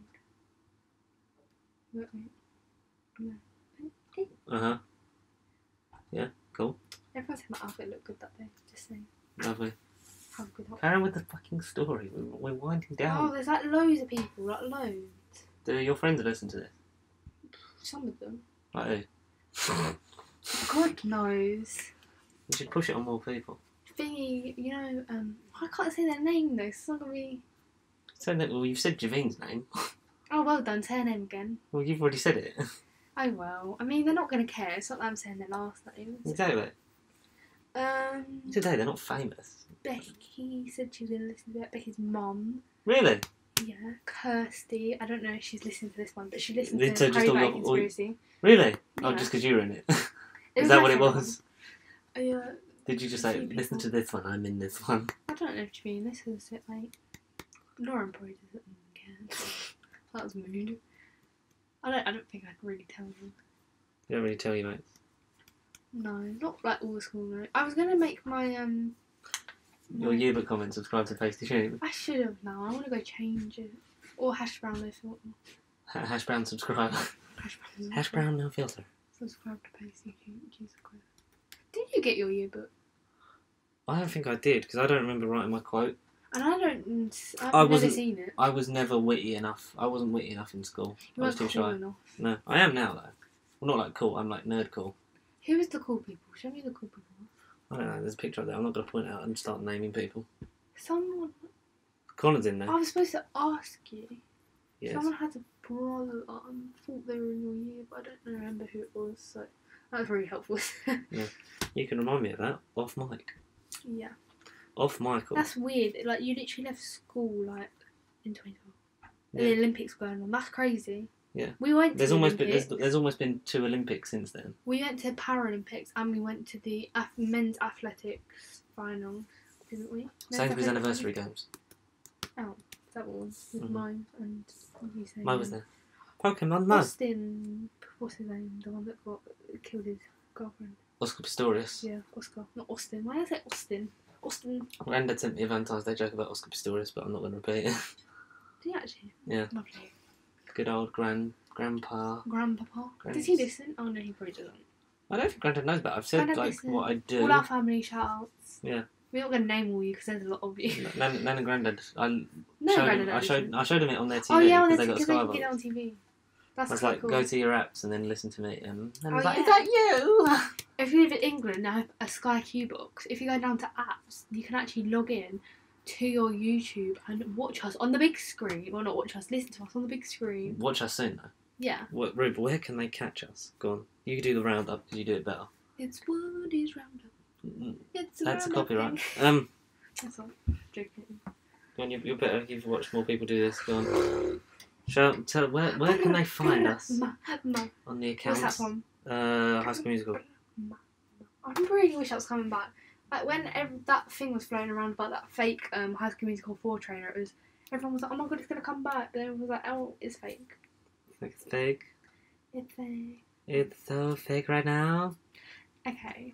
Uh-huh. Yeah, cool. Everyone said my outfit looked good that day, just saying. Lovely. Have a good outfit. Karen with the fucking story, we're, we're winding down. Oh, there's like loads of people, like loads. Do your friends listen to this? Some of them. Like who? God knows. You should push it on more people. Thingy, you know, um, I can't say their name though, so it's not going to be... So, well, you've said Javeen's name. Oh, well done, say her name again. Well, you've already said it. Oh, well. I mean, they're not going to care. It's not that I'm saying their last name. Exactly. Um, Today, they're not famous. Becky said she was going to listen to it. Becky's mum. Really? Yeah. Kirsty. I don't know if she's listening to this one, but she listened to the Harry Back Conspiracy. Really? Yeah. Oh, just because you were in it? Is it that what it was? Uh, yeah. Did you just say, like, listen to this one, I'm in this one? I don't know if you mean this was it, like... Lauren probably doesn't care. That was mood. I don't. I don't think I'd really tell you. You don't really tell your mates. No, not like all the school notes. I was gonna make my um. Your my... yearbook comment. Subscribe to Tasty Shoot. I should have now. I want to go change it. Or hash brown no filter. Ha hash brown subscribe. Hash brown. Hash brown no filter. Subscribe to Tasty Shoot. Jesus Christ. Did you get your yearbook? I don't think I did, because I don't remember writing my quote. And I don't. I've I never seen it. I was never witty enough. I wasn't witty enough in school. You I was too cool shy. Enough. No, I am now though. Well, not like cool. I'm like nerd cool. Who is the cool people? Show me the cool people. I don't know. There's a picture up there. I'm not gonna point out and start naming people. Someone. Connor's in there. I was supposed to ask you. Yes. Someone had a brother on. I thought they were in your year, but I don't remember who it was, so that was really helpful. Yeah. You can remind me of that off mic. Yeah. Off Michael. That's weird. Like, you literally left school, like, in twenty twelve. Yeah. The Olympics going on. That's crazy. Yeah. We went there's to almost the been there's, there's almost been two Olympics since then. We went to Paralympics and we went to the af men's athletics final, didn't we? Sainsbury's anniversary games. Oh, that was mm-hmm. mine and you saying mine was there. Pokemon Man. Austin, what's his name? The one that got killed his girlfriend. Oscar Pistorius. Yeah, Oscar, not Austin. Why did I say Austin? Austin. Randa sent me a Valentine's Day joke about Oscar Pistorius, but I'm not going to repeat it. Do you actually? Yeah. Lovely. Good old grand grandpa. Grandpapa. Grands. Does he listen? Oh no, he probably doesn't. I don't think Grandad knows, but I've said Grandad like listen. What I do. All our family shout outs. Yeah. We're not going to name all you because there's a lot of you. Nan, Nan and Grandad. I no, showed Grandad him, I showed I showed them it on their T V. Oh yeah, because well, they, they can get it on T V. That's I was like, cool. Go to your apps and then listen to me. And I was oh, like, yeah. Is that you? If you live in England, I have a Sky Q box. If you go down to apps, you can actually log in to your YouTube and watch us on the big screen. Well, not watch us, listen to us on the big screen. Watch us soon, though. Yeah. What, Rube, where can they catch us? Go on. You do the roundup because you do it better. It's Woody's roundup. Mm-mm. It's a That's roundup a copyright. Thing. Um, That's all. Joking. Go on, you, you're better. You've watched more people do this. Go on. Shall, tell, where where can they find us? Ma, ma. On the accounts? What's that one? Uh, High School Musical. Ma, ma. I really wish that was coming back. Like when every, that thing was flown around about that fake um, High School Musical four trailer, it was everyone was like, "Oh my god, it's gonna come back!" Then everyone was like, "Oh, it's fake." It's fake. It's fake. It's so fake right now. Okay.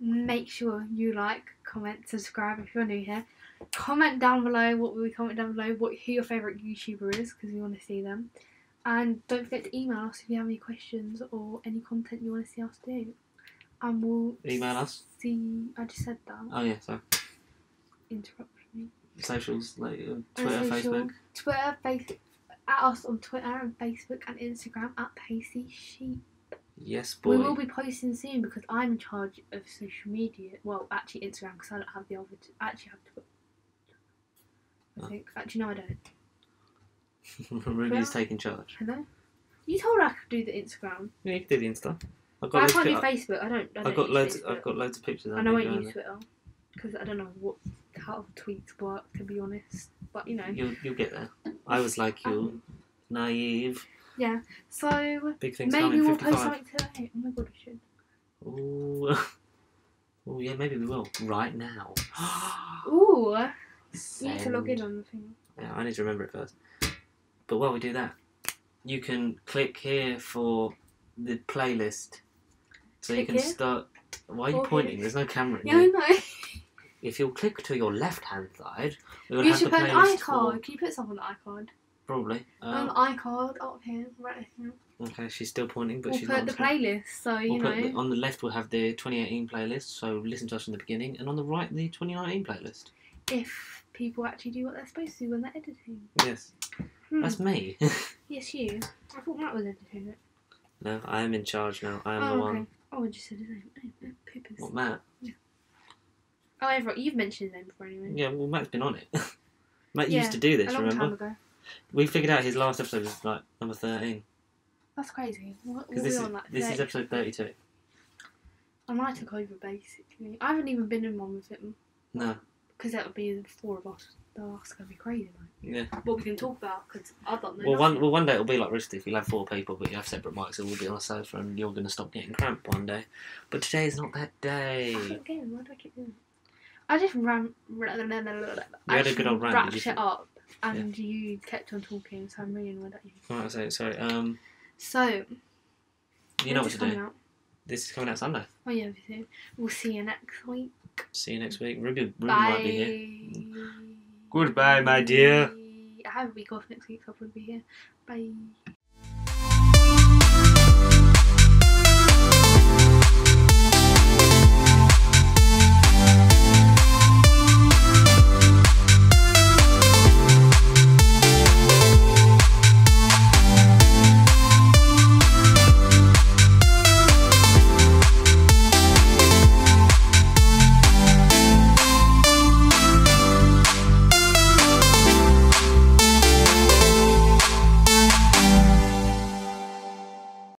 Make sure you like, comment, subscribe if you're new here. Comment down below what we comment down below what who your favourite YouTuber is because we want to see them, and don't forget to email us if you have any questions or any content you want to see us do, and we'll email us. See, I just said that. Oh yeah, sorry. Interrupt me. Socials like uh, Twitter, social, Facebook. Twitter, Facebook. At us on Twitter and Facebook and Instagram at Pacey Sheep. Yes, boy. We will be posting soon because I'm in charge of social media. Well, actually Instagram because I don't have the other. I actually have Twitter. I think. Actually, no, I don't. Ruby's taking charge. Hello? You told her I could do the Instagram. Yeah, you could do the Insta. I've got I can't do Facebook. I don't. I don't I've got loads. Facebook. I've got loads of pictures. And I won't use Twitter because I don't know what how tweets work. To be honest, but you know. You'll you'll get there. I was like you, um, naive. Yeah. So big things maybe coming, we'll fifty-five. Post something today. Oh my god, we should. Ooh. Oh yeah, maybe we will. Right now. Ooh. Send. You need to log in on the thing. Yeah, I need to remember it first. But while we do that, you can click here for the playlist. So click you can here. Start. Why are you or pointing? Here. There's no camera in yeah, here. I know. If you'll click to your left hand side, we'll you have should the put playlist an iCard. For... Can you put something on the iCard? Probably. Um, um iCard up here, right here. Okay, she's still pointing, but we'll she's put not the playlist. So you we'll know. The, on the left, we'll have the twenty eighteen playlist. So listen to us from the beginning, and on the right, the twenty nineteen playlist. If people actually do what they're supposed to do when they're editing. Yes. Hmm. That's me. Yes, you. I thought Matt was editing it. No, I am in charge now. I am oh, the okay. one. Oh, I just said his name. Oh, poopers. What, Matt? Yeah. Oh, everyone, you've mentioned his name before anyway. Yeah, well, Matt's been on it. Matt yeah, used to do this, remember? A long remember? Time ago. We figured out his last episode was, like, number thirteen. That's crazy. What, what this is, on, like, this is episode thirty-two. And I took over, basically. I haven't even been in one with him. No. Because that would be the four of us. That's going to be crazy, mate. Yeah. What we can talk about, because I don't know. Well one, well, one day it'll be like Risty. You'll have four people, but you have separate mics, so we'll be on a sofa, and you're going to stop getting cramped one day. But today is not that day. I keep going. Why do I keep doing it? I just ran... You had a good old rant. I wrapped it up, and yeah. You kept on talking, so I'm really annoyed at you. Right, I say, sorry. Um, so... You know what to do. Out? This is coming out Sunday. Oh, yeah, obviously. We'll see you next week. See you next week. Ruby, Ruby might be here. Goodbye, my dear. I have a week off next week, so I'll probably be here. Bye.